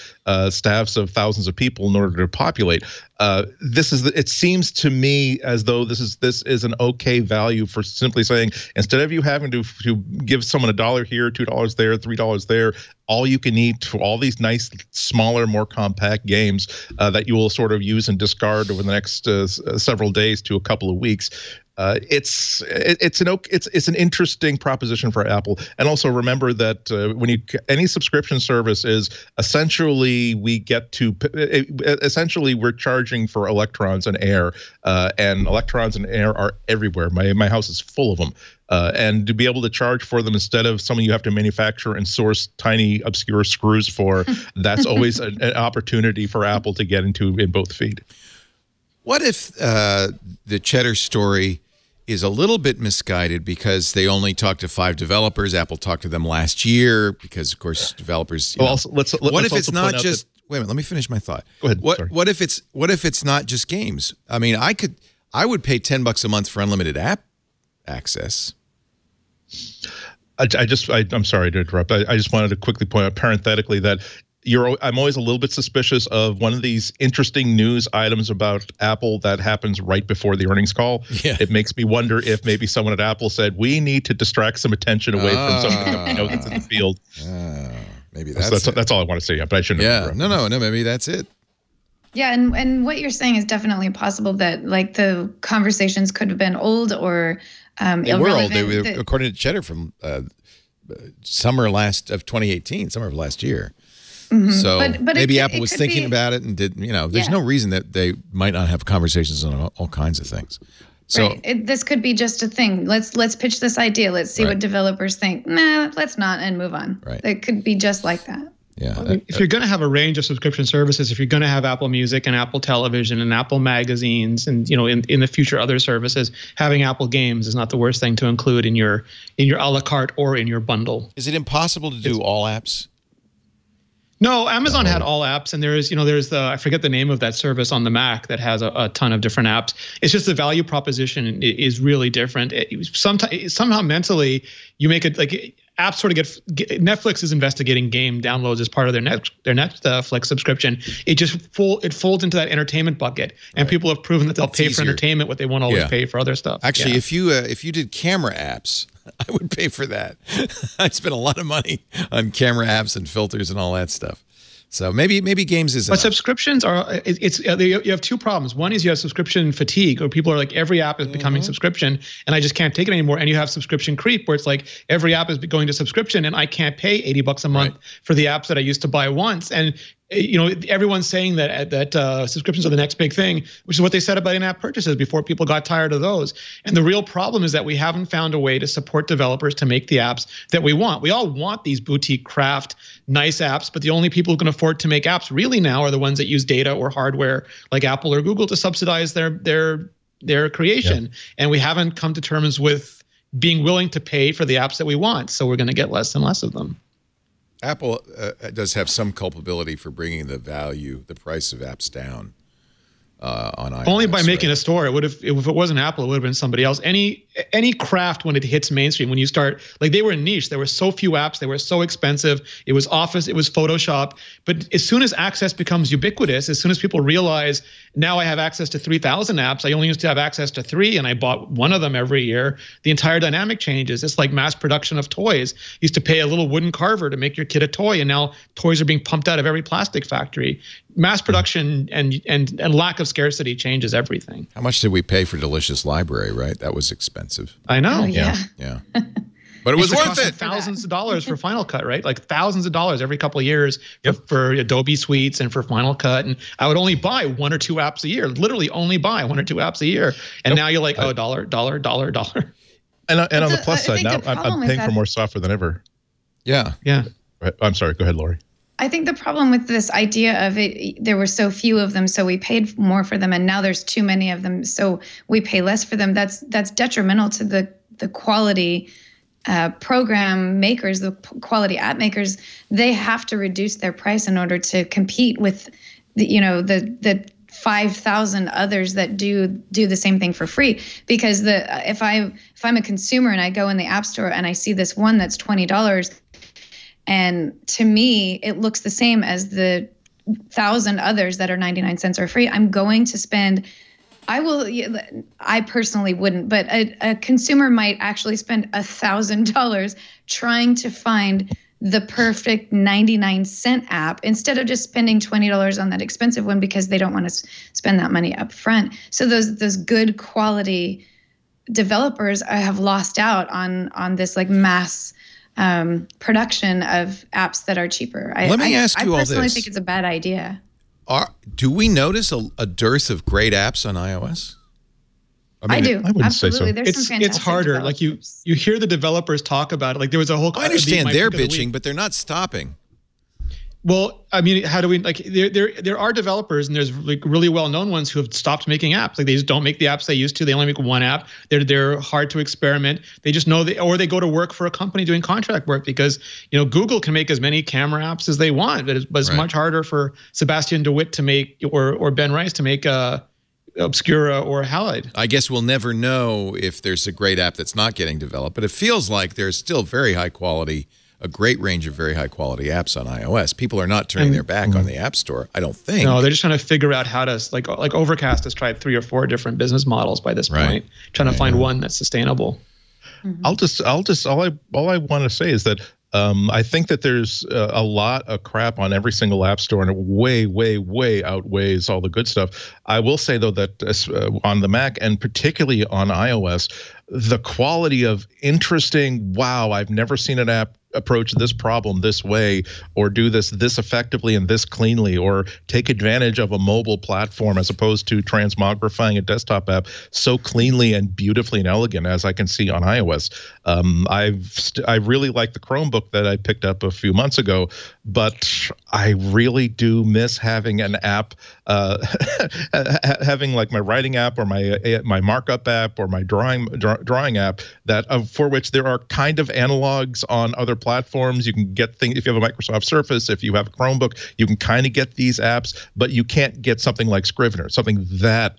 staffs of thousands of people in order to populate. It seems to me as though this is an okay value for simply saying, instead of you having to give someone $1 here, $2 there, $3 there, all you can eat to all these nice, smaller, more compact games that you will sort of use and discard over the next several days to a couple of weeks. It's an interesting proposition for Apple. And also remember that when you any subscription service is essentially we get to essentially we're charging for electrons and electrons and air are everywhere. My house is full of them. And to be able to charge for them instead of something you have to manufacture and source tiny obscure screws for, that's always an opportunity for Apple to get into in both feed. What if the Cheddar story is a little bit misguided because they only talked to 5 developers? Apple talked to them last year because, of course, developers. Well, also, what if it's not just? Wait a minute, let me finish my thought. Go ahead. What if it's not just games? I mean, I would pay $10 a month for unlimited app access. I'm sorry to interrupt. I just wanted to quickly point out parenthetically that. I'm always a little bit suspicious of one of these interesting news items about Apple that happens right before the earnings call. Yeah. It makes me wonder if maybe someone at Apple said, we need to distract some attention away from something that we know that's in the field. Maybe that's all I want to say, but I shouldn't have interrupted. No, maybe that's it. Yeah, and what you're saying is definitely possible that like the conversations could have been old or irrelevant. They were old. According to Cheddar from summer of last year. Mm-hmm. So but maybe Apple was thinking about it and didn't, there's no reason that they might not have conversations on all kinds of things. So right. This could be just a thing. Let's pitch this idea. Let's see what developers think. Nah, let's not and move on. Right. It could be just like that. Yeah. If you're going to have a range of subscription services, if you're going to have Apple Music and Apple Television and Apple Magazines and, in the future other services, having Apple Games is not the worst thing to include in your a la carte or in your bundle. Is it impossible to do all apps? No, Amazon had all apps, and there is, there's the, I forget the name of that service on the Mac that has a ton of different apps. It's just the value proposition is really different. Somehow mentally, you make it like apps sort of get Netflix is investigating game downloads as part of their Netflix subscription. It just folds into that entertainment bucket, and people have proven that they'll pay for entertainment what they won't always pay for other stuff. Actually, if you did camera apps. I would pay for that. I spent a lot of money on camera apps and filters and all that stuff. So maybe games is. But subscriptions are you have two problems. One is you have subscription fatigue, where people are like every app is becoming subscription, and I just can't take it anymore. And you have subscription creep, where it's like every app is going to subscription, and I can't pay $80 a month for the apps that I used to buy once. And everyone's saying that subscriptions are the next big thing, which is what they said about in-app purchases before people got tired of those. And the real problem is that we haven't found a way to support developers to make the apps that we want. We all want these boutique craft, nice apps, but the only people who can afford to make apps really now are the ones that use data or hardware like Apple or Google to subsidize their creation. Yeah. And we haven't come to terms with being willing to pay for the apps that we want. So we're going to get less and less of them. Apple does have some culpability for bringing the value, the price of apps down on iOS. Only by making a store. It would have, if it wasn't Apple, it would have been somebody else. Any craft when it hits mainstream, when you start, like they were niche. There were so few apps. They were so expensive. It was Office. It was Photoshop. But as soon as access becomes ubiquitous, as soon as people realize now I have access to 3,000 apps, I only used to have access to 3, and I bought one of them every year, the entire dynamic changes. It's like mass production of toys. You used to pay a little wooden carver to make your kid a toy, and now toys are being pumped out of every plastic factory. Mass production and lack of scarcity changes everything. How much did we pay for Delicious Library, right? That was expensive. I know. Oh, yeah. But it was worth it. Thousands of dollars for Final Cut, right? Like thousands of dollars every couple of years for Adobe Suites and for Final Cut. And I would only buy 1 or 2 apps a year, literally only buy 1 or 2 apps a year. And now you're like, oh, dollar. And on the plus side, now I'm paying for more software than ever. Yeah. I'm sorry. Go ahead, Lory. I think the problem with this idea of it, there were so few of them, so we paid more for them, and now there's too many of them, so we pay less for them. That's detrimental to the quality program makers, the quality app makers. They have to reduce their price in order to compete with, the 5,000 others that do the same thing for free. Because if I'm a consumer and I go in the App Store and I see this one that's $20. And to me, it looks the same as the 1,000 others that are 99 cents or free. I'm going to spend, I personally wouldn't, but a consumer might actually spend $1,000 trying to find the perfect 99 cent app instead of just spending $20 on that expensive one because they don't want to spend that money up front. So those good quality developers have lost out on this like mass production of apps that are cheaper. I personally think it's a bad idea. Do we notice a dearth of great apps on iOS? I do. I wouldn't say so. It's harder. Like you hear the developers talk about it. Like there was a whole. I understand they're bitching, but they're not stopping. Well, I mean, how do we like? There are developers, and there's like really well-known ones who have stopped making apps. Like they just don't make the apps they used to. They only make one app. They're hard to experiment. They just know or they go to work for a company doing contract work because Google can make as many camera apps as they want, but it's much harder for Sebastian DeWitt to make or Ben Rice to make Obscura or Halide. I guess we'll never know if there's a great app that's not getting developed, but it feels like there's still very high quality. A great range of very high quality apps on iOS. People are not turning their back on the App Store, I don't think. No, they're just trying to figure out how to like Overcast has tried 3 or 4 different business models by this point, trying to find one that's sustainable. All I want to say is that I think that there's a lot of crap on every single app store, and it way outweighs all the good stuff. I will say, though, that on the Mac, and particularly on iOS, the quality of interesting, wow, I've never seen an app approach this problem this way, or do this effectively and this cleanly, or take advantage of a mobile platform as opposed to transmogrifying a desktop app so cleanly and beautifully and elegant as I can see on iOS. I really like the Chromebook that I picked up a few months ago, but I really do miss having an app, having like my writing app or my markup app or my drawing app that for which there are kind of analogs on other platforms. You can get things if you have a Microsoft Surface, if you have a Chromebook, you can kind of get these apps, but you can't get something like Scrivener, something that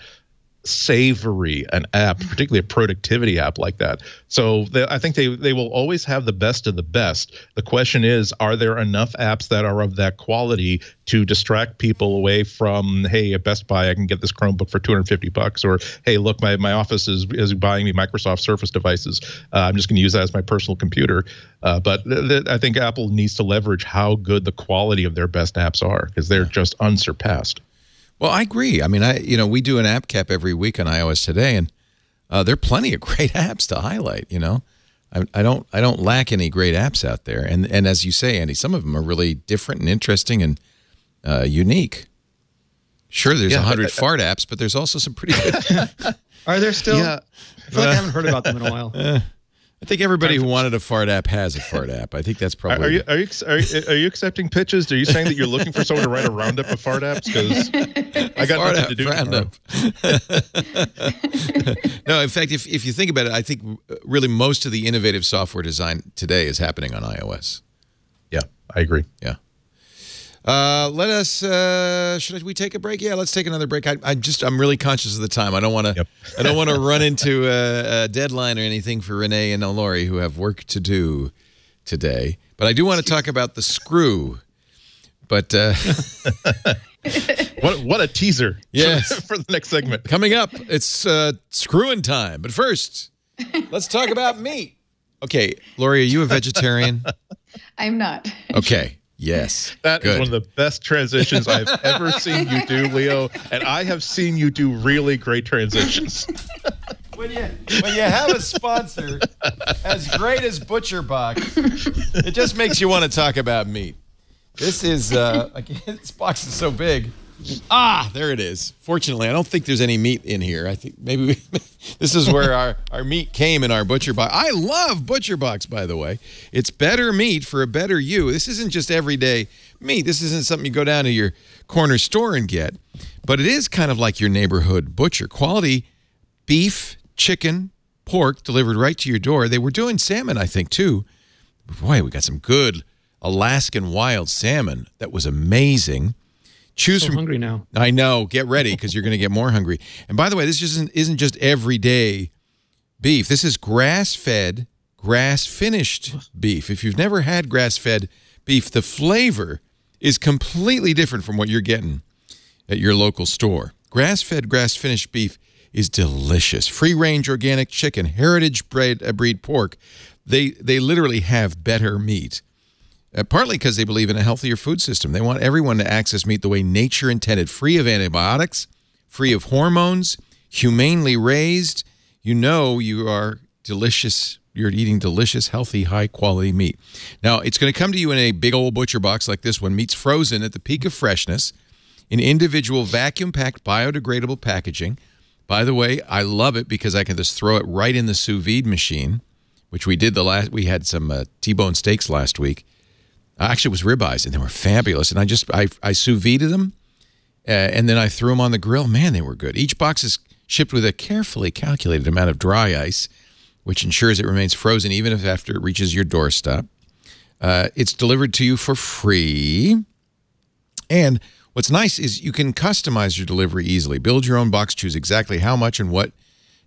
savory an app, particularly a productivity app like that. So I think they will always have the best of the best. The question is, are there enough apps that are of that quality to distract people away from, hey, at Best Buy I can get this Chromebook for $250, or hey, look, my office is buying me Microsoft Surface devices. I'm just going to use that as my personal computer. But I think Apple needs to leverage how good the quality of their best apps are, because they're just unsurpassed. Well, I agree. I mean, we do an app cap every week on iOS Today, and there are plenty of great apps to highlight. I don't lack any great apps out there, and as you say, Andy, some of them are really different and interesting and unique. Sure, there's 100 fart apps, but there's also some pretty good. Are there still? Yeah. I feel like I haven't heard about them in a while. I think everybody who wanted a fart app has a fart app. I think that's probably. Are you accepting pitches? Are you saying that you're looking for someone to write a roundup of fart apps? Because I got nothing to do tomorrow. No, in fact, if you think about it, I think really most of the innovative software design today is happening on iOS. Yeah, I agree. Yeah. Let us. Should we take a break? Yeah, let's take another break. I'm really conscious of the time. I don't want to. Yep. I don't want to run into a deadline or anything for Rene and Lory, who have work to do today. But I do want to talk about the screw. But what a teaser! Yes, for the next segment coming up. It's screwing time. But first, let's talk about meat. Okay, Lory, are you a vegetarian? I'm not. Okay. Yes. That is one of the best transitions I've ever seen you do, Leo. And I have seen you do really great transitions. When you have a sponsor as great as ButcherBox, it just makes you want to talk about meat. This is, this box is so big. Ah, there it is. Fortunately, I don't think there's any meat in here. I think maybe this is where our meat came in our ButcherBox. I love ButcherBox, by the way. It's better meat for a better you. This isn't just everyday meat. This isn't something you go down to your corner store and get, but it is kind of like your neighborhood butcher. Quality beef, chicken, pork delivered right to your door. They were doing salmon, I think, too. Boy, we got some good Alaskan wild salmon. That was amazing. Choose so from hungry now. I know. Get ready, because you're going to get more hungry. And by the way, this just isn't just everyday beef. This is grass-fed, grass-finished beef. If you've never had grass-fed beef, the flavor is completely different from what you're getting at your local store. Grass-fed, grass-finished beef is delicious. Free-range organic chicken, heritage breed pork. They literally have better meat. Partly because they believe in a healthier food system. They want everyone to access meat the way nature intended, free of antibiotics, free of hormones, humanely raised. you know you are delicious. You're eating delicious, healthy, high-quality meat. Now, it's going to come to you in a big old butcher box like this one. Meat's frozen at the peak of freshness in individual vacuum-packed, biodegradable packaging. By the way, I love it because I can just throw it right in the sous vide machine, which we did the last. We had some T-bone steaks last week. Actually, it was ribeyes, and they were fabulous. And I sous vide them, and then I threw them on the grill. Man, they were good. Each box is shipped with a carefully calculated amount of dry ice, which ensures it remains frozen even if after it reaches your doorstep. It's delivered to you for free. And what's nice is you can customize your delivery easily. Build your own box, choose exactly how much and what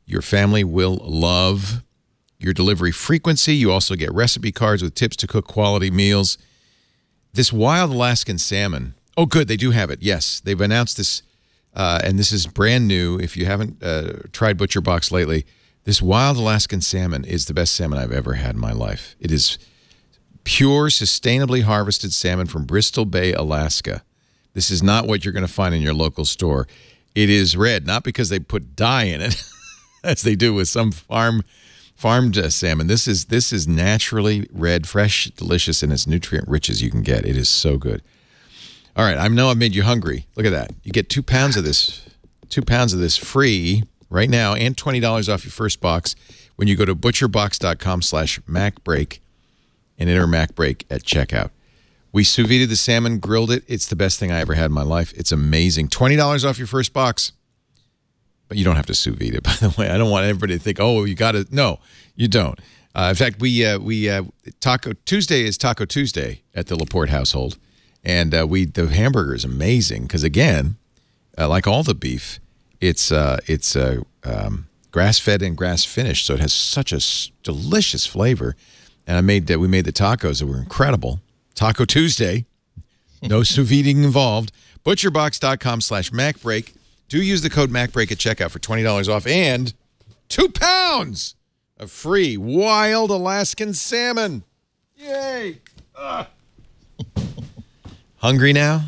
your family will love. Your delivery frequency. You also get recipe cards with tips to cook quality meals. This wild Alaskan salmon. Oh, good. They do have it. Yes, they've announced this. And this is brand new. If you haven't tried ButcherBox lately, this wild Alaskan salmon is the best salmon I've ever had in my life. It is pure, sustainably harvested salmon from Bristol Bay, Alaska. This is not what you're going to find in your local store. It is red, not because they put dye in it, as they do with some farmed salmon. This is naturally red, fresh, delicious, and as nutrient-rich as you can get. It is so good. All right, I know I've made you hungry. Look at that. You get 2 pounds of this. 2 pounds of this free right now, and $20 off your first box when you go to butcherbox.com/MacBreak and enter MacBreak at checkout. We sous vide the salmon, grilled it. It's the best thing I ever had in my life. It's amazing. $20 off your first box, but you don't have to sous vide it, by the way. I don't want everybody to think, oh, you got to. No, you don't. In fact, Taco Tuesday is Taco Tuesday at the LaPorte household, and the hamburger is amazing because, again, like all the beef, It's grass-fed and grass-finished, so it has such a delicious flavor. And we made the tacos that were incredible. Taco Tuesday, no sous videing involved. ButcherBox.com/MacBreak. Do use the code MacBreak at checkout for $20 off and 2 pounds of free wild Alaskan salmon. Yay! Hungry now?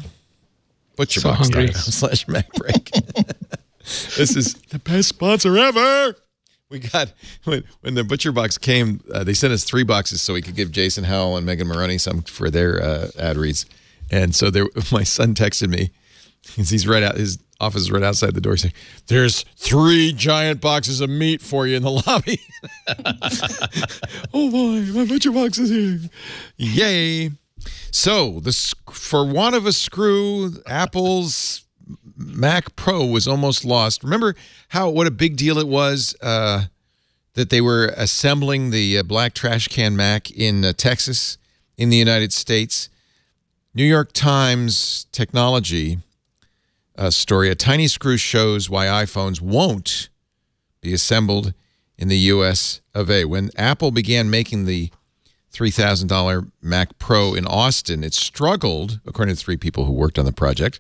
ButcherBox.com/MacBreak. This is the best sponsor ever. We got, when the Butcher Box came, they sent us 3 boxes so we could give Jason Howell and Megan Maroney some for their ad reads. And so my son texted me, because his office is right outside the door, saying, "There's 3 giant boxes of meat for you in the lobby." Oh, boy, my Butcher Box is here. Yay. So, for want of a screw, Apple's Mac Pro was almost lost. Remember what a big deal it was that they were assembling the black trash can Mac in Texas, in the United States? New York Times technology story, a tiny screw shows why iPhones won't be assembled in the U.S. of A. When Apple began making the $3,000 Mac Pro in Austin, it struggled, according to 3 people who worked on the project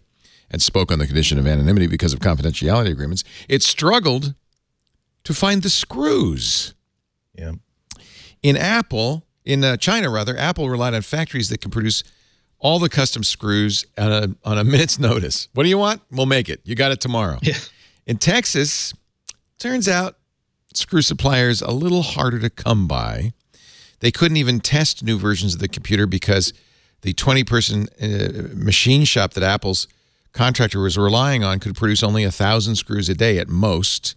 and spoke on the condition of anonymity because of confidentiality agreements, it struggled to find the screws. Yeah. In China, rather, Apple relied on factories that can produce all the custom screws on a minute's notice. What do you want? We'll make it. You got it tomorrow. Yeah. In Texas, turns out, screw suppliers a little harder to come by. They couldn't even test new versions of the computer because the 20-person machine shop that Apple's contractor was relying on could produce only 1,000 screws a day at most.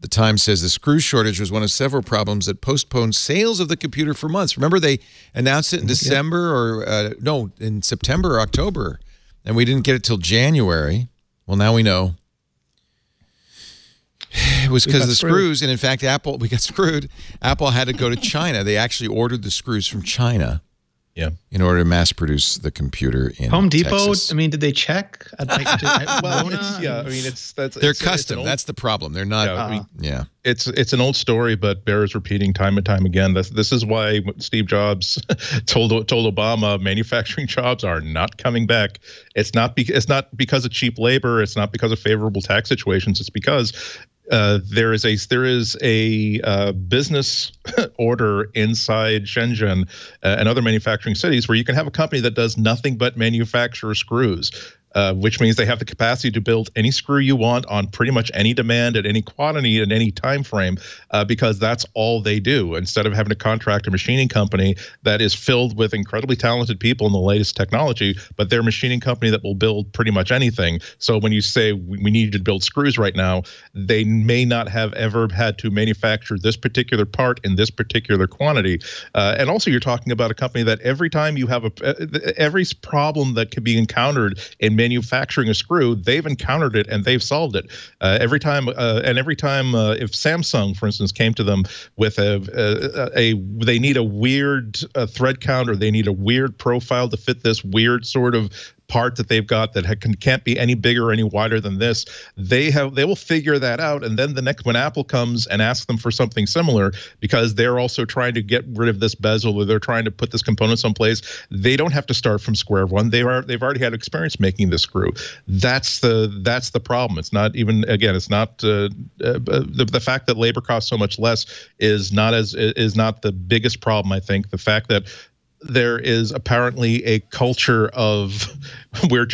The Times says the screw shortage was one of several problems that postponed sales of the computer for months. Remember, they announced it in December or, no, in September or October, and we didn't get it till January. Well, now we know. It was because of the screws, and in fact, we got screwed. Apple had to go to China. They actually ordered the screws from China. Yeah, in order to mass produce the computer in Home Depot. Texas. I mean, did they check? Well, yeah. I mean, they're custom. That's the problem. They're not. Yeah, I mean, yeah, it's an old story, but bears repeating time and time again. This is why Steve Jobs told Obama, manufacturing jobs are not coming back. It's not because of cheap labor. It's not because of favorable tax situations. It's because there is a business order inside Shenzhen and other manufacturing cities where you can have a company that does nothing but manufacture screws. which means they have the capacity to build any screw you want on pretty much any demand at any quantity at any time frame, because that's all they do. Instead of having to contract a machining company that is filled with incredibly talented people in the latest technology, but they're a machining company that will build pretty much anything. So when you say we need to build screws right now, they may not have ever had to manufacture this particular part in this particular quantity. And also you're talking about a company that every time you have every problem that can be encountered in manufacturing a screw, they've encountered it and they've solved it every time. If Samsung, for instance, came to them with they need a weird thread count, or they need a weird profile to fit this weird sort of part that they've got that can't be any bigger or any wider than this, they will figure that out. And then the next, when Apple comes and asks them for something similar, because they're also trying to get rid of this bezel, or they're trying to put this component someplace, they don't have to start from square one. They've already had experience making this screw. That's the problem. It's not even, again, it's not the fact that labor costs so much less is not the biggest problem. I think the fact that there is apparently a culture of we're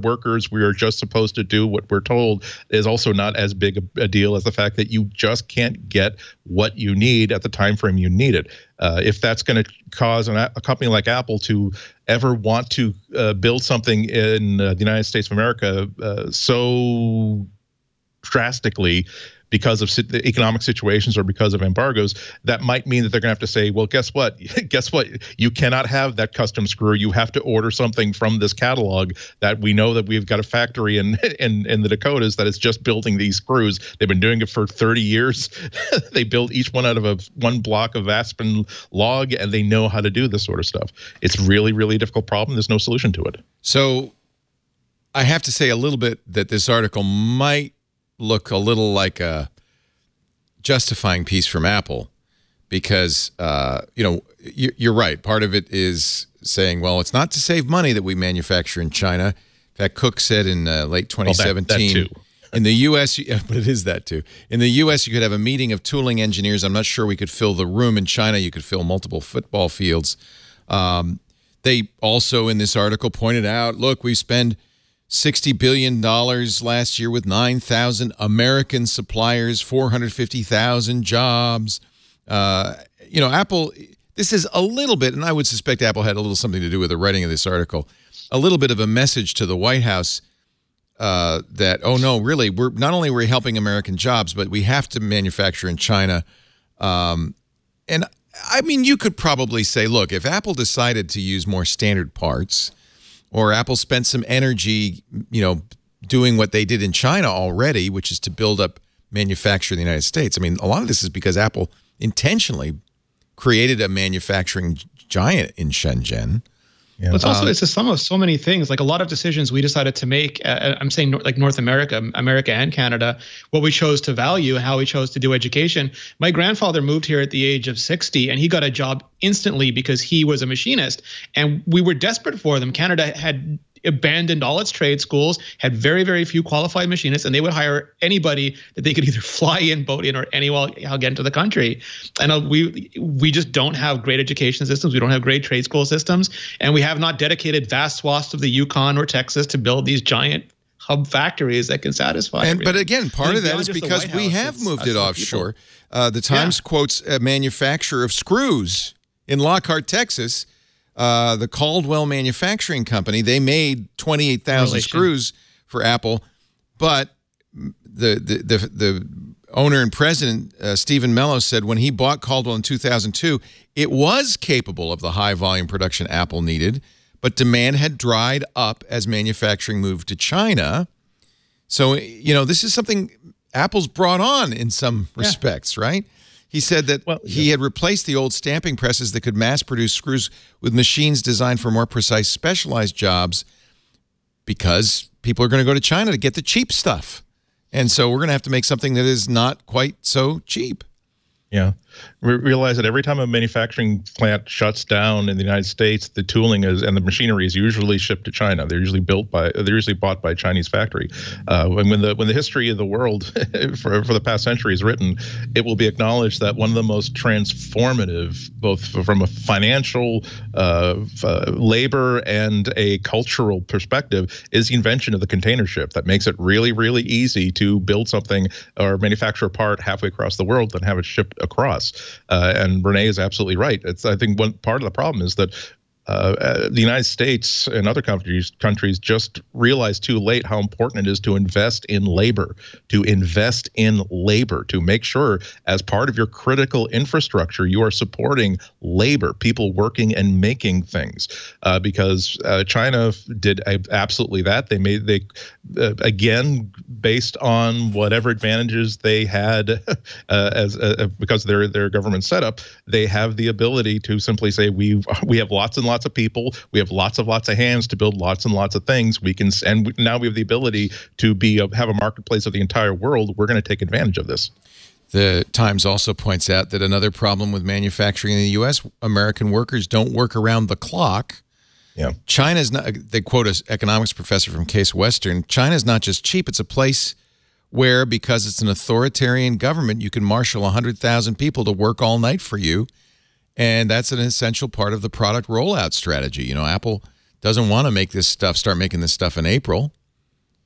workers, we are just supposed to do what we're told, is also not as big a deal as the fact that you just can't get what you need at the time frame you need it. If that's going to cause a company like Apple to ever want to build something in the United States of America so drastically, because of the economic situations or because of embargoes, that might mean that they're going to have to say, well, guess what? Guess what? You cannot have that custom screw. You have to order something from this catalog that we know that we've got a factory in the Dakotas that is just building these screws. They've been doing it for 30 years. They build each one out of one block of aspen log, and they know how to do this sort of stuff. It's really, really difficult problem. There's no solution to it. So I have to say a little bit that this article might look a little like a justifying piece from Apple, because you're right. Part of it is saying, well, it's not to save money that we manufacture in China. In fact, Cook said in late 2017, well, in the U.S., but it is that too. In the U.S., you could have a meeting of tooling engineers. I'm not sure we could fill the room. In China, you could fill multiple football fields. They also, in this article, pointed out, look, we spend $60 billion last year with 9,000 American suppliers, 450,000 jobs. Apple, this is a little bit, and I would suspect Apple had a little something to do with the writing of this article, a little bit of a message to the White House that, oh, no, really, we're not only are we helping American jobs, but we have to manufacture in China. And, I mean, you could probably say, look, if Apple decided to use more standard parts, or Apple spent some energy, doing what they did in China already, which is to build up manufacture in the United States. I mean, a lot of this is because Apple intentionally created a manufacturing giant in Shenzhen. Yeah. Well, it's a sum of so many things. Like a lot of decisions we decided to make, I'm saying like North America, America and Canada, what we chose to value, how we chose to do education. My grandfather moved here at the age of 60, and he got a job instantly because he was a machinist, and we were desperate for them. Canada had abandoned all its trade schools, had very, very few qualified machinists, and they would hire anybody that they could either fly in, boat in, or anyhow get into the country. And we just don't have great education systems. We don't have great trade school systems. And we have not dedicated vast swaths of the Yukon or Texas to build these giant hub factories that can satisfy. But again, part of that is because we have moved it offshore. The Times quotes a manufacturer of screws in Lockhart, Texas. The Caldwell Manufacturing Company, they made 28,000 screws for Apple, but the owner and president, Stephen Mello, said when he bought Caldwell in 2002, it was capable of the high-volume production Apple needed, but demand had dried up as manufacturing moved to China. So, this is something Apple's brought on in some respects, right? He said that he had replaced the old stamping presses that could mass-produce screws with machines designed for more precise, specialized jobs, because people are going to go to China to get the cheap stuff. And so we're going to have to make something that is not quite so cheap. Yeah. We realize that every time a manufacturing plant shuts down in the United States, the tooling is and the machinery is usually shipped to China. They're usually bought by a Chinese factory. And when the history of the world for the past century is written, it will be acknowledged that one of the most transformative, both from a financial, labor, and a cultural perspective, is the invention of the container ship. That makes it really, really easy to build something or manufacture a part halfway across the world and have it shipped across. And Rene is absolutely right. I think one part of the problem is that the United States and other countries just realize too late how important it is to invest in labor, to make sure as part of your critical infrastructure, you are supporting labor, people working and making things, because China did absolutely that. They again, based on whatever advantages they had because of their government setup, they have the ability to simply say, we have lots and lots of people, we have lots of hands to build lots and lots of things. Now we have the ability to have a marketplace of the entire world. We're going to take advantage of this. The Times also points out that another problem with manufacturing in the U.S., American workers don't work around the clock. Yeah, China's not. They quote an economics professor from Case Western. China's not just cheap; it's a place where, because it's an authoritarian government, you can marshal 100,000 people to work all night for you. And that's an essential part of the product rollout strategy. You know, Apple doesn't want to start making this stuff in April.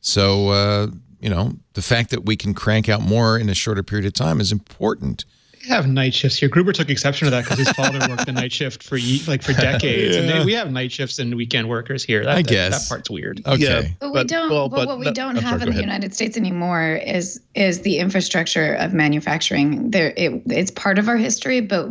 So, you know, the fact that we can crank out more in a shorter period of time is important. We have night shifts here. Gruber took exception to that because his father worked the night shift for decades. Yeah. And we have night shifts and weekend workers here. I guess that part's weird. Okay, yeah, but what we don't have in the United States anymore is the infrastructure of manufacturing. It's part of our history, but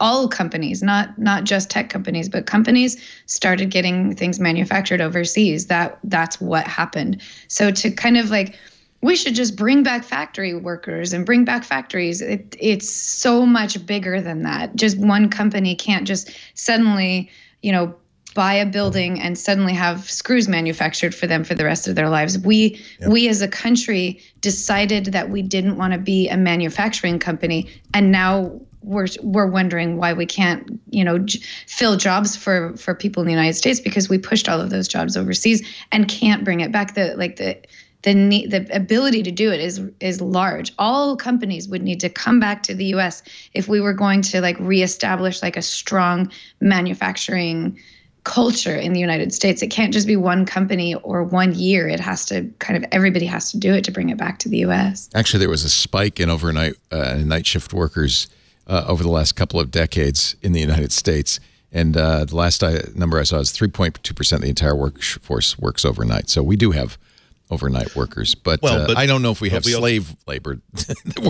all companies, not just tech companies, but companies started getting things manufactured overseas. That's what happened. So to kind of like, we should just bring back factory workers and bring back factories. It's so much bigger than that. Just one company can't just suddenly, you know, buy a building and suddenly have screws manufactured for them for the rest of their lives. We as a country decided that we didn't want to be a manufacturing company, and now we're wondering why we can't, you know, fill jobs for people in the United States because we pushed all of those jobs overseas and can't bring it back. The ability to do it is large. All companies would need to come back to the U.S. if we were going to like reestablish like a strong manufacturing culture in the United States. It can't just be one company or one year. It has to everybody has to do it to bring it back to the U.S. Actually, there was a spike in overnight night shift workers over the last couple of decades in the United States. And the last number I saw is 3.2% of the entire workforce works overnight. So we do have overnight workers, but I don't know if we have slave labor.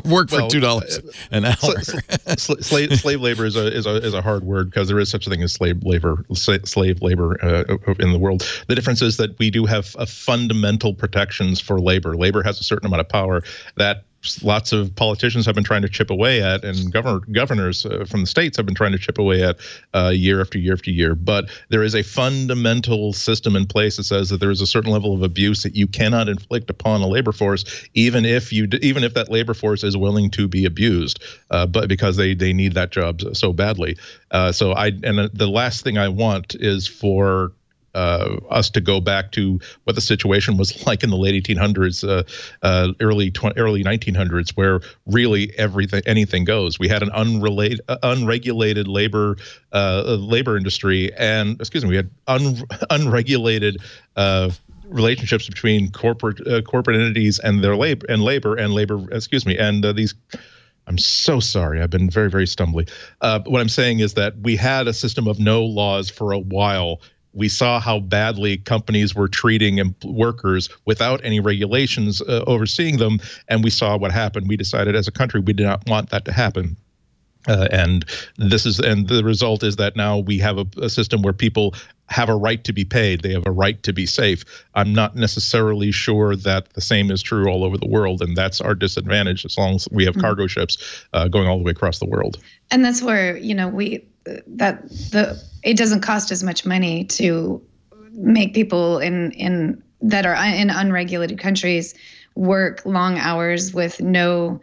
Work for $2 an hour. Slave labor is a hard word because there is such a thing as slave labor in the world. The difference is that we do have a fundamental protections for labor. Labor has a certain amount of power that lots of politicians have been trying to chip away at, and governors from the states have been trying to chip away at year after year after year. But there is a fundamental system in place that says that there is a certain level of abuse that you cannot inflict upon a labor force, even if that labor force is willing to be abused, but because they need that job so badly. So the last thing I want is for us to go back to what the situation was like in the late 1800s, early 1900s, where really anything goes. We had an unregulated labor industry, and we had unregulated relationships between corporate entities and their labor, and these. I'm so sorry. I've been very, very stumbly. What I'm saying is that we had a system of no laws for a while. We saw how badly companies were treating workers without any regulations overseeing them, and we saw what happened. We decided as a country we did not want that to happen. And the result is that now we have a system where people have a right to be paid. They have a right to be safe. I'm not necessarily sure that the same is true all over the world, and that's our disadvantage as long as we have cargo ships going all the way across the world. And that's where, you know, it doesn't cost as much money to make people that are in unregulated countries work long hours with no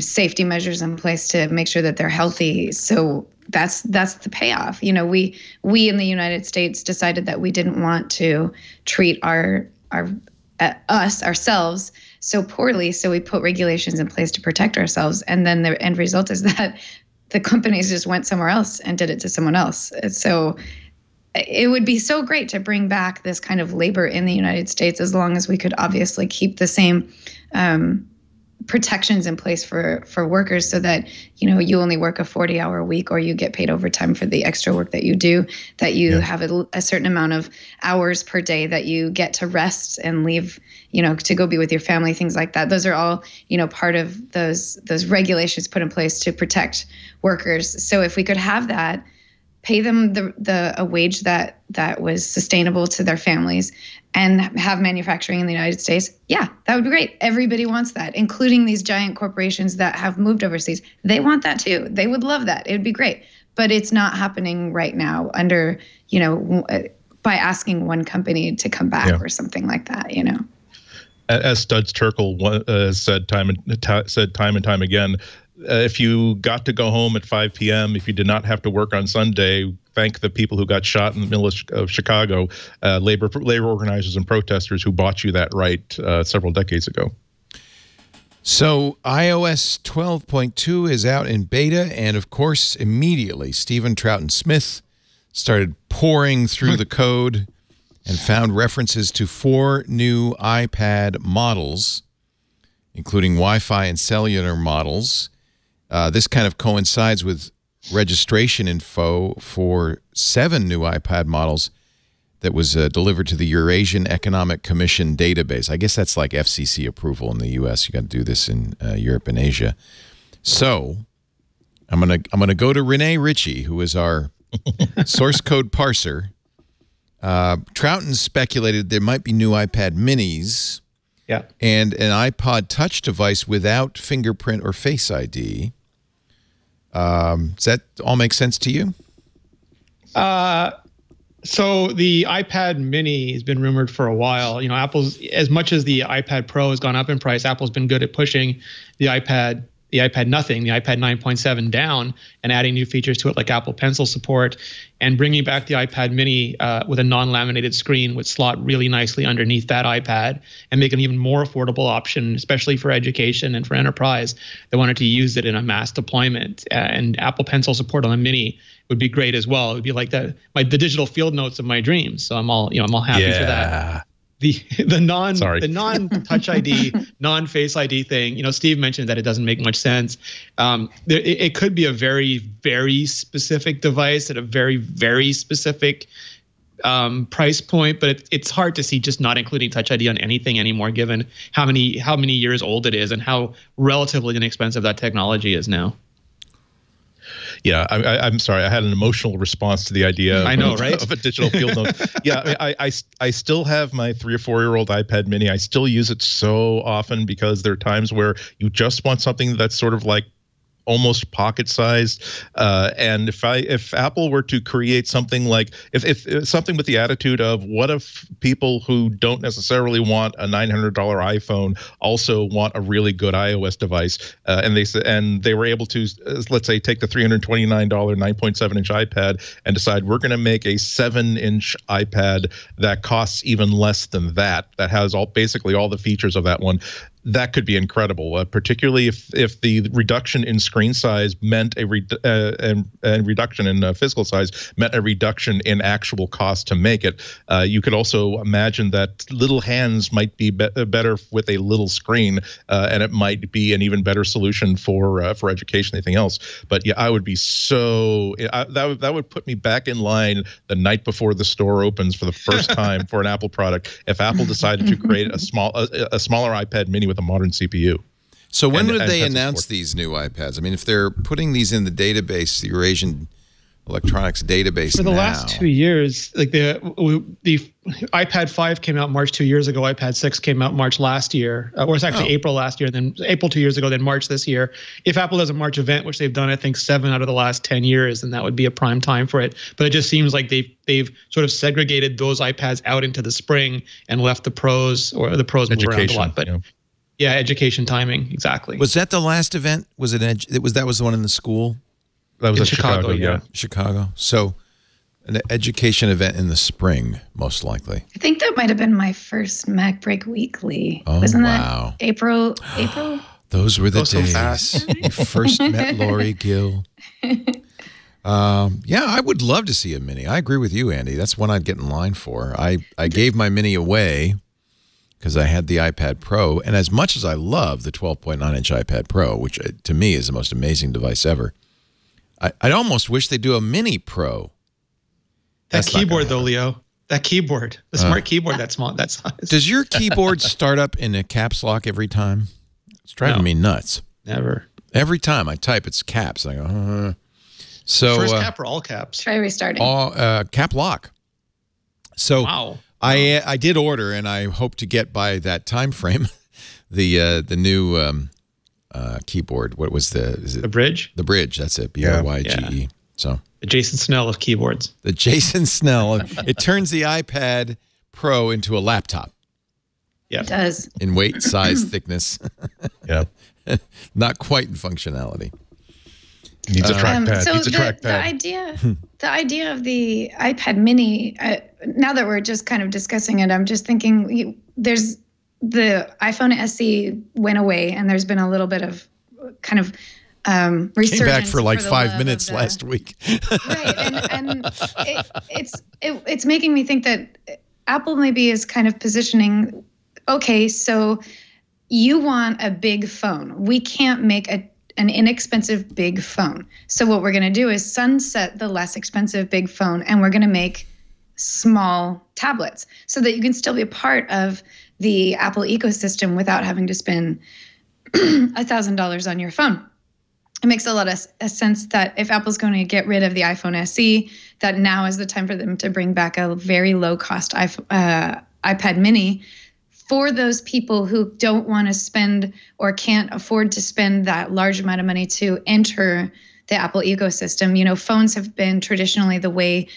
safety measures in place to make sure that they're healthy. So that's the payoff. You know, we in the United States decided that we didn't want to treat ourselves so poorly, so we put regulations in place to protect ourselves, and then the end result is that the companies just went somewhere else and did it to someone else. So it would be so great to bring back this kind of labor in the United States, as long as we could obviously keep the same protections in place for workers, so that, you know, you only work a 40-hour week, or you get paid overtime for the extra work that you do, that you have a certain amount of hours per day that you get to rest and leave, you know, to go be with your family, things like that. Those are all, you know, part of those regulations put in place to protect workers. So if we could have that, pay them a wage that was sustainable to their families, and have manufacturing in the United States, yeah, that would be great. Everybody wants that, including these giant corporations that have moved overseas. They want that too. They would love that. It would be great. But it's not happening right now under, you know, by asking one company to come back or something like that, you know. As Studs Terkel said time and time again, if you got to go home at 5 p.m., if you did not have to work on Sunday, thank the people who got shot in the middle of Chicago, labor organizers and protesters who bought you that right several decades ago. So iOS 12.2 is out in beta, and of course, immediately, Stephen Troughton-Smith started pouring through the code and found references to 4 new iPad models, including Wi-Fi and cellular models. This kind of coincides with registration info for 7 new iPad models that was delivered to the Eurasian Economic Commission database. I guess that's like FCC approval in the U.S. You got to do this in Europe and Asia. So I'm gonna go to Rene Ritchie, who is our source code parser. Troughton speculated there might be new iPad minis, and an iPod Touch device without fingerprint or Face ID. Does that all make sense to you? So the iPad mini has been rumored for a while. You know, Apple's, as much as the iPad Pro has gone up in price, Apple's been good at pushing the iPad 9.7 down and adding new features to it, like Apple Pencil support, and bringing back the iPad mini with a non-laminated screen would slot really nicely underneath that iPad and make an even more affordable option, especially for education and for enterprise that wanted to use it in a mass deployment. And Apple Pencil support on the mini would be great as well. It would be like the digital field notes of my dreams. So I'm all happy for that. The non touch ID, non face ID thing, you know, Steve mentioned that it doesn't make much sense. It could be a very, very specific device at a very, very specific price point, but it's hard to see just not including touch ID on anything anymore, given how many years old it is and how relatively inexpensive that technology is now. Yeah, I'm sorry. I had an emotional response to the idea of a digital field note. Yeah, I still have my 3- or 4-year-old iPad mini. I still use it so often because there are times where you just want something that's sort of like almost pocket-sized. And if Apple were to create something like if something with the attitude of, what if people who don't necessarily want a $900 iPhone also want a really good iOS device, and they were able to, let's say, take the $329 9.7-inch iPad and decide we're going to make a 7-inch iPad that costs even less than that has basically all the features of that one. That could be incredible, particularly if the reduction in screen size meant and reduction in physical size meant a reduction in actual cost to make it. You could also imagine that little hands might be better with a little screen, and it might be an even better solution for education, anything else. But yeah, I would be that would put me back in line the night before the store opens for the first time for an Apple product if Apple decided to create a smaller iPad mini with a modern CPU. So when would they announce these new iPads? I mean, if they're putting these in the database, the Eurasian Electronics database for the last 2 years, like the iPad 5 came out March 2 years ago, iPad 6 came out March last year, or it's actually April last year, then April 2 years ago, then March this year. If Apple does a March event, which they've done, I think 7 out of the last 10 years, then that would be a prime time for it. But it just seems like they've sort of segregated those iPads out into the spring and left the pros around a lot. But Yeah, education timing, exactly. Was that the last event? Was it that was the one in the school? That was in Chicago, yeah. Chicago. So an education event in the spring, most likely. I think that might have been my first Mac Break Weekly. Oh, wasn't wow. that April? Those were the days. You first met Lory Gil. Yeah, I would love to see a Mini. I agree with you, Andy. That's one I'd get in line for. I gave my Mini away because I had the iPad Pro. And as much as I love the 12.9-inch iPad Pro, which to me is the most amazing device ever, I almost wish they'd do a Mini Pro. That keyboard, though, Leo. That keyboard. The smart keyboard that's small. That size. Does your keyboard start up in a caps lock every time? It's driving me nuts. Never. Every time I type, it's caps. I go, So, first cap or all caps? Try restarting. All, cap lock. So wow. I did order, and I hope to get by that time frame the new keyboard. What was is it the Bridge? The Bridge. That's it. B-R-Y-G-E. Yeah. So the Jason Snell of keyboards. The Jason Snell. It turns the iPad Pro into a laptop. Yeah, it does. In weight, size, thickness. Yeah, not quite in functionality. It needs a trackpad. So needs a trackpad. The idea of the iPad Mini. Now that we're just kind of discussing it, I'm just thinking there's the iPhone SE went away, and there's been a little bit of kind of. Came back for like 5 minutes last week. Right, and it's making me think that Apple maybe is kind of positioning, okay, so you want a big phone. We can't make an inexpensive big phone. So what we're going to do is sunset the less expensive big phone, and we're going to make small tablets so that you can still be a part of the Apple ecosystem without having to spend $1,000 on your phone. It makes a lot of sense that if Apple's going to get rid of the iPhone SE, that now is the time for them to bring back a very low-cost iPad Mini for those people who don't want to spend or can't afford to spend that large amount of money to enter the Apple ecosystem. You know, phones have been traditionally the way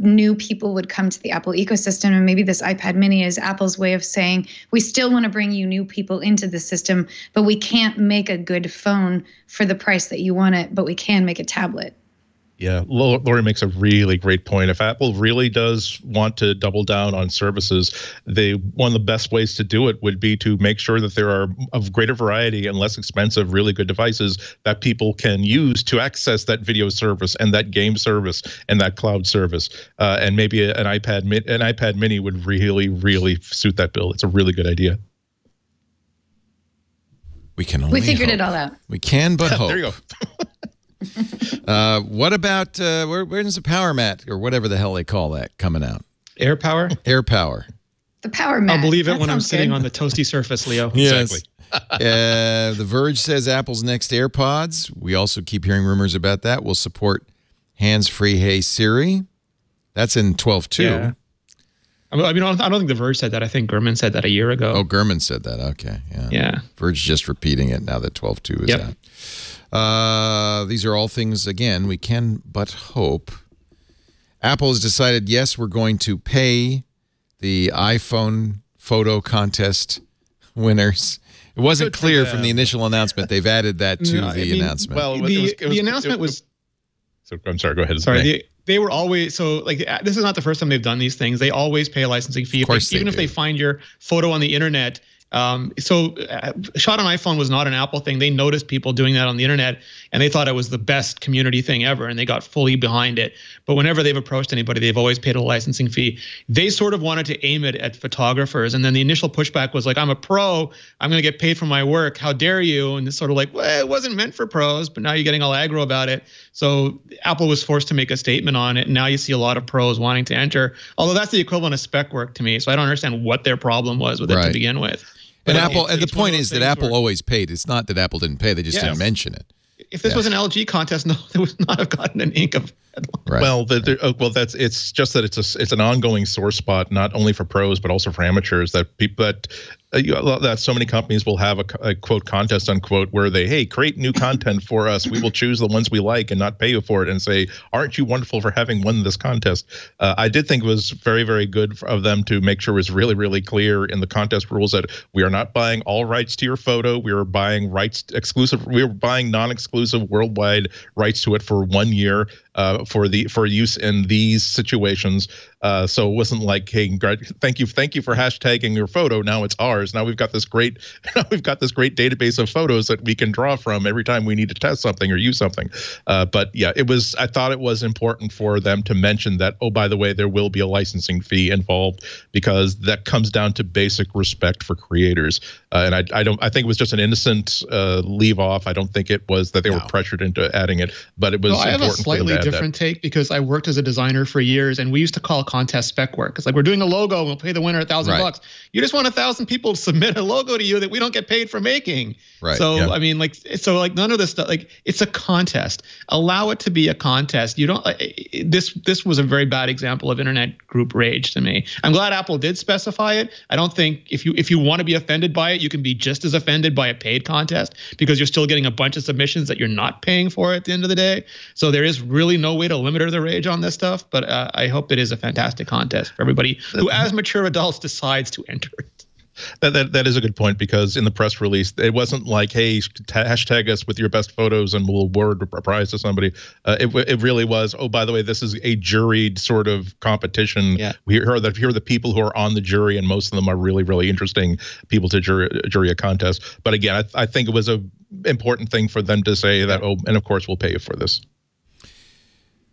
new people would come to the Apple ecosystem, and maybe this iPad Mini is Apple's way of saying, we still want to bring you new people into the system, but we can't make a good phone for the price that you want it, but we can make a tablet. Yeah, Lory makes a really great point. If Apple really does want to double down on services, one of the best ways to do it would be to make sure that there are a greater variety and less expensive, really good devices that people can use to access that video service and that game service and that cloud service. And maybe an iPad Mini would really, really suit that bill. It's a really good idea. We can only hope. It all out. We can but hope. There you go. What about where's the Power Mat or whatever the hell they call that coming out? Air Power? Air Power. The Power Mat. I'll believe it when I'm sitting on the toasty surface, Leo. Yes. Exactly. The Verge says Apple's next AirPods. We also keep hearing rumors about that. We'll support hands-free Hey Siri. That's in 12.2. Yeah. I mean, I don't think The Verge said that. I think Gurman said that a year ago. Oh, Gurman said that. Okay. Yeah. Yeah. Verge just repeating it now that 12.2 is out. These are all things, again, we can but hope. Apple has decided, yes, we're going to pay the iPhone photo contest winners. It wasn't clear from the initial announcement. They've added that to the announcement. Well, the announcement was... I'm sorry, go ahead. Sorry, they were always... So, like, this is not the first time they've done these things. They always pay a licensing fee. Of course even if they find your photo on the internet... So shot on iPhone was not an Apple thing. They noticed people doing that on the internet, and they thought it was the best community thing ever, and they got fully behind it. But whenever they've approached anybody, they've always paid a licensing fee. They sort of wanted to aim it at photographers, and then the initial pushback was like, I'm a pro. I'm going to get paid for my work. How dare you? And it's sort of like, well, it wasn't meant for pros, but now you're getting all aggro about it. So Apple was forced to make a statement on it, and now you see a lot of pros wanting to enter, although that's the equivalent of spec work to me, so I don't understand what their problem was with it to begin with. But and Apple, the point is that Apple always paid. It's not that Apple didn't pay; they just didn't mention it. If this was an LG contest, no, they would not have gotten an ink of Right. Well, it's just that it's an ongoing sore spot, not only for pros but also for amateurs. That so many companies will have a quote contest unquote where they create new content for us. We will choose the ones we like and not pay you for it, and say, "Aren't you wonderful for having won this contest?" I did think it was very, very good of them to make sure it was really, really clear in the contest rules that we are not buying all rights to your photo. We are buying We are buying non-exclusive worldwide rights to it for 1 year. For use in these situations. So it wasn't like, hey, thank you for hashtagging your photo. Now it's ours. Now we've got this great database of photos that we can draw from every time we need to test something or use something. But yeah, I thought it was important for them to mention that, oh, by the way, there will be a licensing fee involved, because that comes down to basic respect for creators. And I think it was just an innocent leave off. I don't think it was that they were pressured into adding it, but it was important for them to different take, because I worked as a designer for years, and we used to call contest spec work. It's like, we're doing a logo and we'll pay the winner $1,000. You just want 1,000 people to submit a logo to you that we don't get paid for making. Right. So I mean, none of this stuff. Like, it's a contest. Allow it to be a contest. You don't. This was a very bad example of internet group rage to me. I'm glad Apple did specify it. I don't think if you want to be offended by it, you can be just as offended by a paid contest, because you're still getting a bunch of submissions that you're not paying for at the end of the day. So there is really no way to limit the rage on this stuff, but I hope it is a fantastic contest for everybody who, as mature adults, decides to enter it. That is a good point, because in the press release, it wasn't like, hey, hashtag us with your best photos and we'll award a prize to somebody. It really was, oh, by the way, this is a juried sort of competition. Yeah. Here are the people who are on the jury, and most of them are really, really interesting people to jury a contest. But again, I think it was an important thing for them to say that, oh, and of course, we'll pay you for this.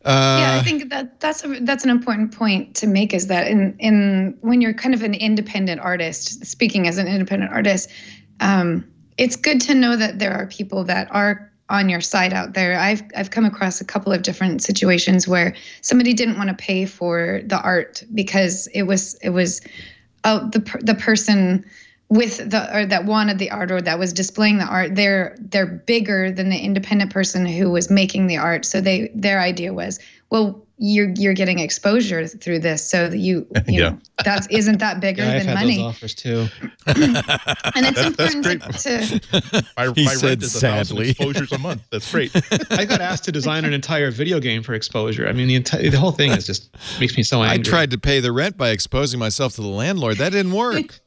Yeah, I think that's an important point to make, is that when you're kind of an independent artist, speaking as an independent artist, it's good to know that there are people that are on your side out there. I've come across a couple of different situations where somebody didn't want to pay for the art because it was the person that wanted the art, or that was displaying the art, they're bigger than the independent person who was making the art. So their idea was, well, you're getting exposure through this, so that you know that isn't that bigger than money. I've had those offers too. And it's important. My rent is 1,000 exposures a month. That's great. I got asked to design an entire video game for exposure. I mean, the whole thing is just makes me so angry. I tried to pay the rent by exposing myself to the landlord. That didn't work.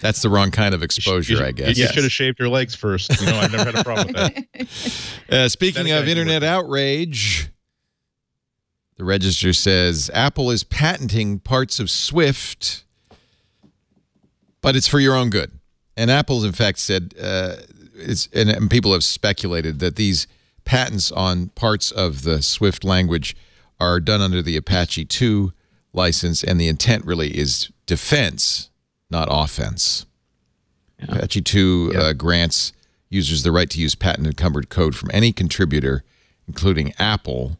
That's the wrong kind of exposure, I guess. You should have shaved your legs first. You know, I've never had a problem with that. Speaking of internet outrage, the Register says Apple is patenting parts of Swift, but it's for your own good. And Apple's, in fact, said, and people have speculated that these patents on parts of the Swift language are done under the Apache 2 license, and the intent really is defense, not offense. Yeah. Apache 2 grants users the right to use patent-encumbered code from any contributor, including Apple,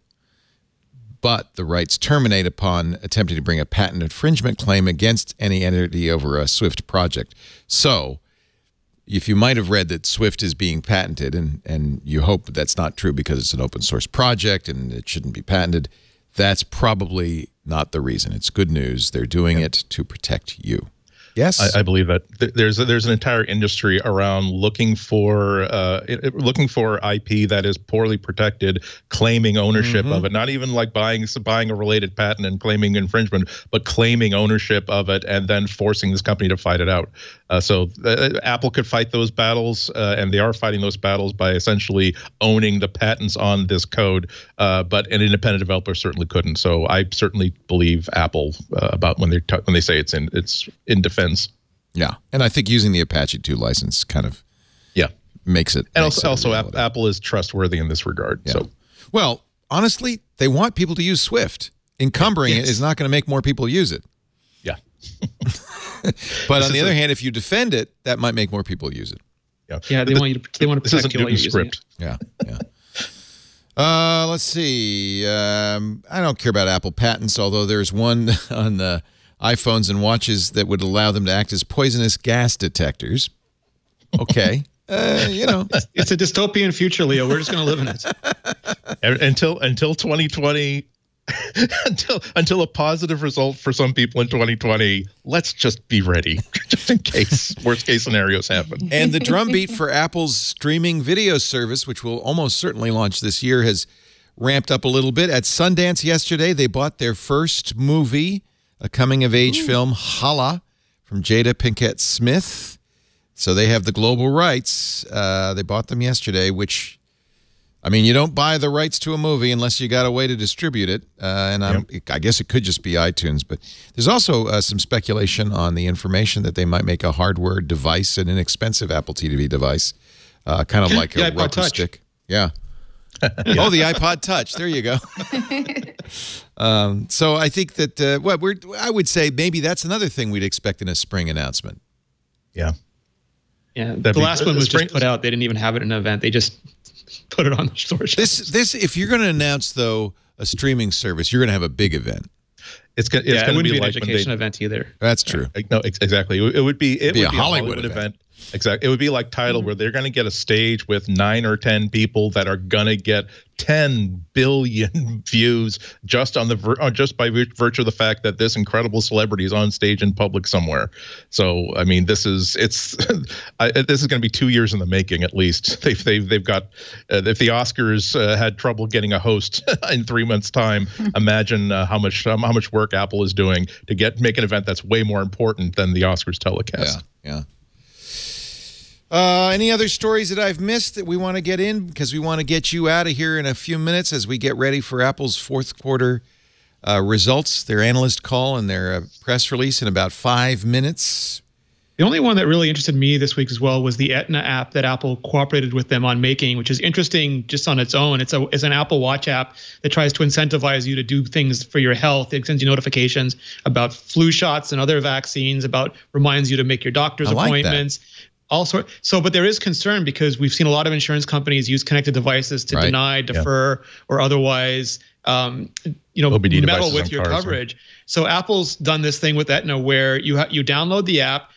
but the rights terminate upon attempting to bring a patent infringement claim against any entity over a Swift project. So, if you might have read that Swift is being patented, and you hope that's not true because it's an open-source project and it shouldn't be patented, that's probably not the reason. It's good news. They're doing it to protect you. Yes, I believe that there's an entire industry around looking for IP that is poorly protected, claiming ownership of it. Not even like buying a related patent and claiming infringement, but claiming ownership of it and then forcing this company to fight it out. So Apple could fight those battles, and they are fighting those battles by essentially owning the patents on this code. But an independent developer certainly couldn't. So I certainly believe Apple about when they say it's in defense. Yeah, and I think using the Apache 2 license kind of makes it. And also Apple is trustworthy in this regard. Yeah. So, well, honestly, they want people to use Swift. Encumbering it is not going to make more people use it. Yeah. But on the other hand, if you defend it, that might make more people use it. Yeah, yeah, they want to protect you while you're using it. Yeah, yeah. Let's see. I don't care about Apple patents, although there's one on the iPhones and watches that would allow them to act as poisonous gas detectors. Okay. You know, it's a dystopian future, Leo. We're just going to live in it until 2020. Until a positive result for some people in 2020, let's just be ready, just in case worst case scenarios happen. And the drumbeat for Apple's streaming video service, which will almost certainly launch this year, has ramped up a little bit. At Sundance yesterday, they bought their first movie, a coming-of-age film, Hala, from Jada Pinkett Smith. So they have the global rights. They bought them yesterday, which... I mean, you don't buy the rights to a movie unless you got a way to distribute it, and I guess it could just be iTunes. But there's also some speculation on the information that they might make a hardware device, an inexpensive Apple TV device, kind of like a rubber stick. Yeah. Oh, the iPod Touch. There you go. So I think that well, I would say maybe that's another thing we'd expect in a spring announcement. Yeah. Yeah. The last one was just put out. They didn't even have it in an event. They just put it on the store shelves. This if you're going to announce though a streaming service, you're going to have a big event. It's going to be like an education event either. That's true. No, exactly. It would be a Hollywood event. Exactly. It would be like Tidal, where they're going to get a stage with 9 or 10 people that are going to get 10 billion views just on the by virtue of the fact that this incredible celebrity is on stage in public somewhere. So I mean, this is going to be 2 years in the making at least. They've got if the Oscars had trouble getting a host in 3 months' time, imagine how much work Apple is doing to make an event that's way more important than the Oscars telecast. Yeah. Yeah. Any other stories that I've missed that we want to get in? Because we want to get you out of here in a few minutes as we get ready for Apple's fourth quarter results, their analyst call, and their press release in about 5 minutes. The only one that really interested me this week as well was the Etna app that Apple cooperated with them on making, which is interesting just on its own. It's an Apple Watch app that tries to incentivize you to do things for your health. It sends you notifications about flu shots and other vaccines, reminds you to make your doctor's appointments. But there is concern because we've seen a lot of insurance companies use connected devices to deny, defer, or otherwise, OBD meddle with your coverage. Right? So Apple's done this thing with Aetna where you download the app.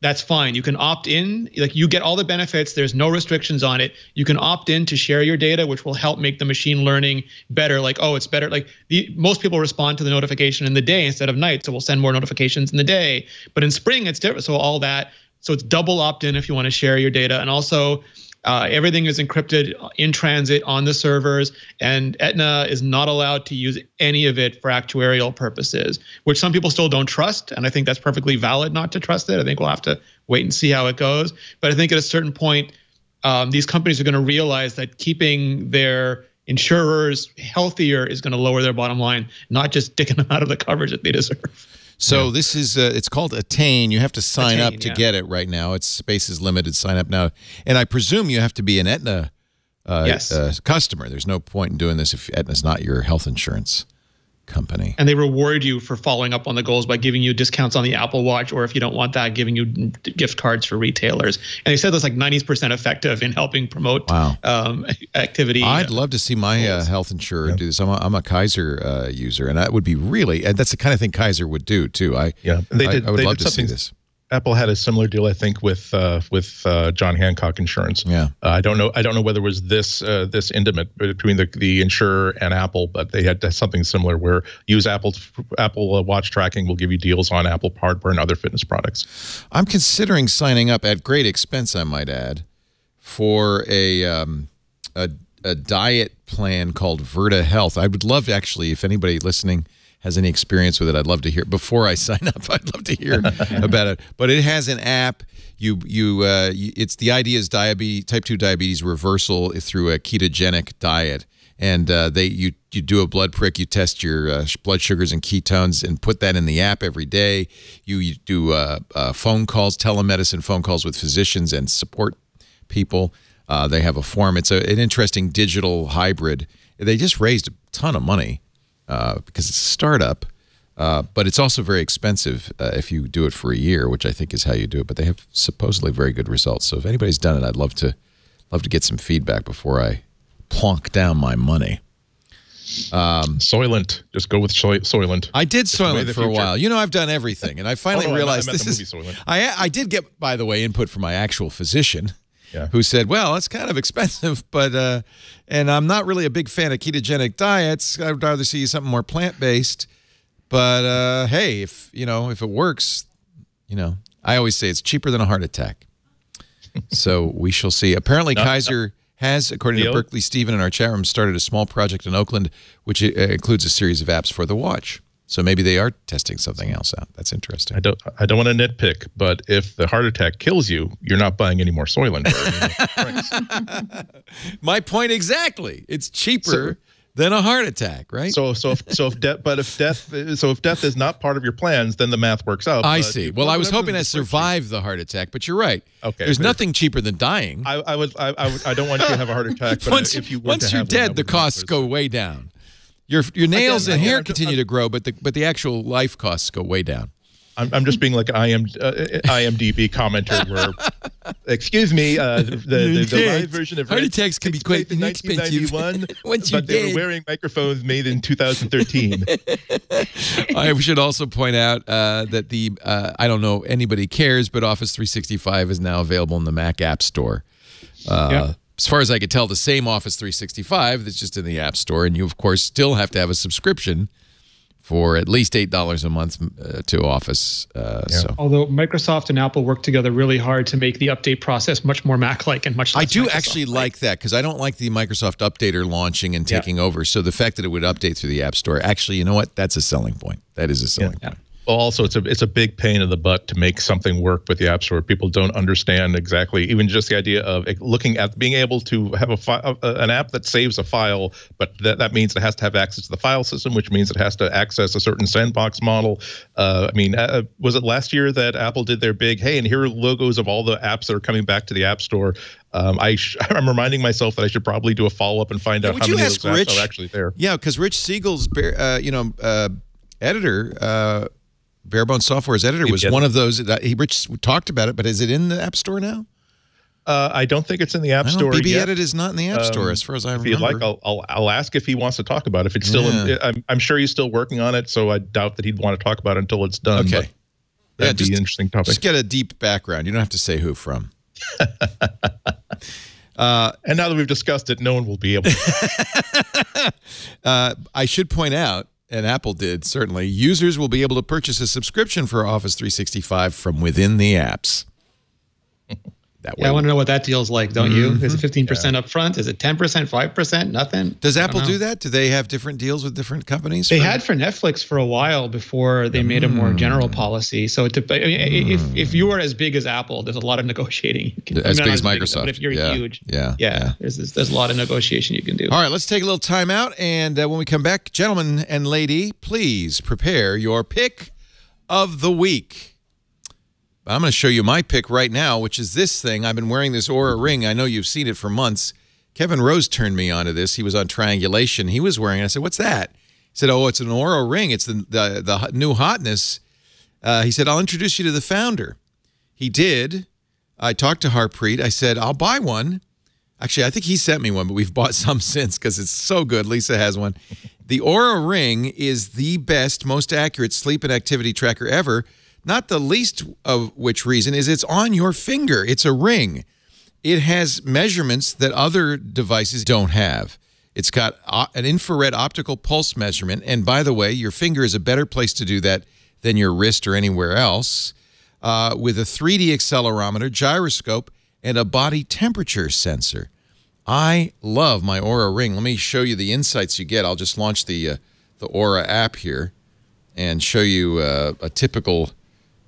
That's fine. You can opt in. Like, you get all the benefits. There's no restrictions on it. You can opt in to share your data, which will help make the machine learning better. Like, oh, it's better. Like, most people respond to the notification in the day instead of night, so we'll send more notifications in the day. But in spring, it's different. So all that. So it's double opt-in if you want to share your data. And also, everything is encrypted in transit on the servers, and Aetna is not allowed to use any of it for actuarial purposes, which some people still don't trust. And I think that's perfectly valid not to trust it. I think we'll have to wait and see how it goes. But I think at a certain point, these companies are going to realize that keeping their insurers healthier is going to lower their bottom line, not just dicking them out of the coverage that they deserve. So this is, it's called Attain. You have to sign up to get it right now. It's space is limited. Sign up now. And I presume you have to be an Aetna customer. There's no point in doing this if Aetna's not your health insurance company. And they reward you for following up on the goals by giving you discounts on the Apple Watch, or if you don't want that, giving you gift cards for retailers. And they said that's like 90% effective in helping promote activity. I'd love to see my health insurer do this. I'm a Kaiser user, and that would be really, and that's the kind of thing Kaiser would do too. I would love to see this. Apple had a similar deal, I think, with John Hancock Insurance. Yeah, I don't know whether it was this intimate between the insurer and Apple, but they had something similar where use Apple Watch tracking will give you deals on Apple hardware and other fitness products. I'm considering signing up at great expense, I might add, for a diet plan called Virta Health. I would love to actually, if anybody listening has any experience with it, I'd love to hear. Before I sign up, I'd love to hear about it. But it has an app. It's the idea is type 2 diabetes reversal through a ketogenic diet, and you do a blood prick, you test your blood sugars and ketones, and put that in the app every day. You do phone calls, telemedicine phone calls with physicians and support people. They have a form. It's an interesting digital hybrid. They just raised a ton of money. Because it's a startup, but it's also very expensive if you do it for a year, which I think is how you do it. But they have supposedly very good results. So if anybody's done it, I'd love to get some feedback before I plonk down my money. Soylent. Just go with Soylent. I did Soylent for a while. You know, I've done everything, and I finally realized this is. I did get, by the way, input from my actual physician. who said, well, it's kind of expensive, but and I'm not really a big fan of ketogenic diets. I would rather see something more plant-based. But hey, if you know, if it works, you know, I always say it's cheaper than a heart attack. So we shall see. Apparently, Kaiser has, according to Berkeley Steven in our chat room, started a small project in Oakland, which includes a series of apps for the watch. So maybe they are testing something else out. That's interesting. I don't want to nitpick, but if the heart attack kills you, you're not buying any more Soylent. My point exactly. It's cheaper than a heart attack, right? So if death is not part of your plans, then the math works out. I see. Well, I was hoping I survived the heart attack, but you're right. Okay. There's nothing cheaper than dying. I don't want you to have a heart attack. But once you're dead, the costs go way down. Your nails and hair continue to grow, but the actual life costs go way down. I'm just being like an IMDb commenter where, excuse me, the live version of heart attacks can be quite inexpensive. But they were wearing microphones made in 2013. I should also point out that the, I don't know anybody cares, but Office 365 is now available in the Mac App Store. Yeah. As far as I could tell, the same Office 365 that's just in the App Store, and you, of course, still have to have a subscription for at least $8 a month to Office. So. Although Microsoft and Apple work together really hard to make the update process much more Mac-like and much less I do actually like that, because I don't like the Microsoft Updater launching and taking over. So the fact that it would update through the App Store, actually, you know what? That's a selling point. That is a selling point. Well, also, it's a big pain in the butt to make something work with the App Store. People don't understand exactly, even just the idea of looking at being able to have an app that saves a file, but that means it has to have access to the file system, which means it has to access a certain sandbox model. I mean, was it last year that Apple did their big, hey, and here are logos of all the apps that are coming back to the App Store? I'm reminding myself that I should probably do a follow-up and find out how many of those apps are actually there. Yeah, because Rich Siegel's editor... Barebones Software's editor was one of those. Rich talked about it, but is it in the App Store now? I don't think it's in the App Store. BB Edit is not in the App Store, as far as I remember. If you'd like, I'll ask if he wants to talk about it. If it's still, in, I'm sure he's still working on it, so I doubt that he'd want to talk about it until it's done. Okay, that'd be an interesting topic. Just get a deep background. You don't have to say who from. And now that we've discussed it, no one will be able to. I should point out. And Apple did, certainly. Users will be able to purchase a subscription for Office 365 from within the apps. That way. I want to know what that deal's like, don't you? Is it 15% up front? Is it 10%, 5%, nothing? Does Apple do that? Do they have different deals with different companies? They had for Netflix for a while before they made a more general policy. So it, I mean, if you are as big as Apple, there's a lot of negotiating. You can, as big as Microsoft. But if you're huge, there's a lot of negotiation you can do. All right, let's take a little time out. And when we come back, gentlemen and lady, please prepare your pick of the week. I'm going to show you my pick right now, which is this thing. I've been wearing this Auraring. I know you've seen it for months. Kevin Rose turned me onto this. He was on Triangulation. He was wearing it. I said, what's that? He said, oh, it's an Auraring. It's the new hotness. He said, I'll introduce you to the founder. He did. I talked to Harpreet. I said, I'll buy one. Actually, I think he sent me one, but we've bought some since because it's so good. Lisa has one. The Auraring is the best, most accurate sleep and activity tracker ever. Not the least of which reason is it's on your finger. It's a ring. It has measurements that other devices don't have. It's got an infrared optical pulse measurement. And by the way, your finger is a better place to do that than your wrist or anywhere else. With a 3D accelerometer, gyroscope, and a body temperature sensor. I love my Oura Ring. Let me show you the insights you get. I'll just launch the Oura app here and show you a typical...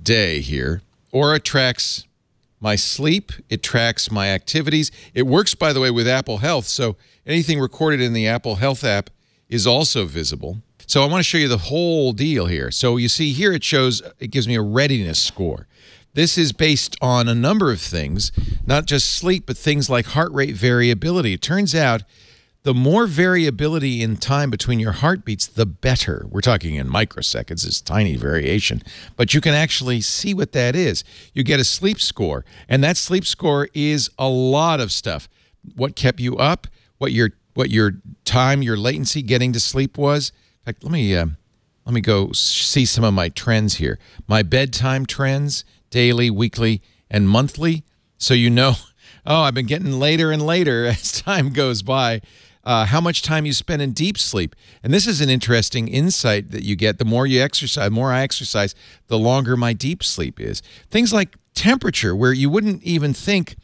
day here. Aura tracks my sleep. It tracks my activities. It works, by the way, with Apple Health, so anything recorded in the Apple Health app is also visible. So I want to show you the whole deal here. So you see here it shows, it gives me a readiness score. This is based on a number of things, not just sleep, but things like heart rate variability. It turns out the more variability in time between your heartbeats, the better. We're talking in microseconds. It's tiny variation. But you can actually see what that is. You get a sleep score, and that sleep score is a lot of stuff. What kept you up, what your time, your latency getting to sleep was. In fact, let me go see some of my trends here. My bedtime trends, daily, weekly, and monthly, so you know Oh, I've been getting later and later as time goes by. How much time you spend in deep sleep. And this is an interesting insight that you get. The more you exercise, the more I exercise, the longer my deep sleep is. Things like temperature, where you wouldn't even think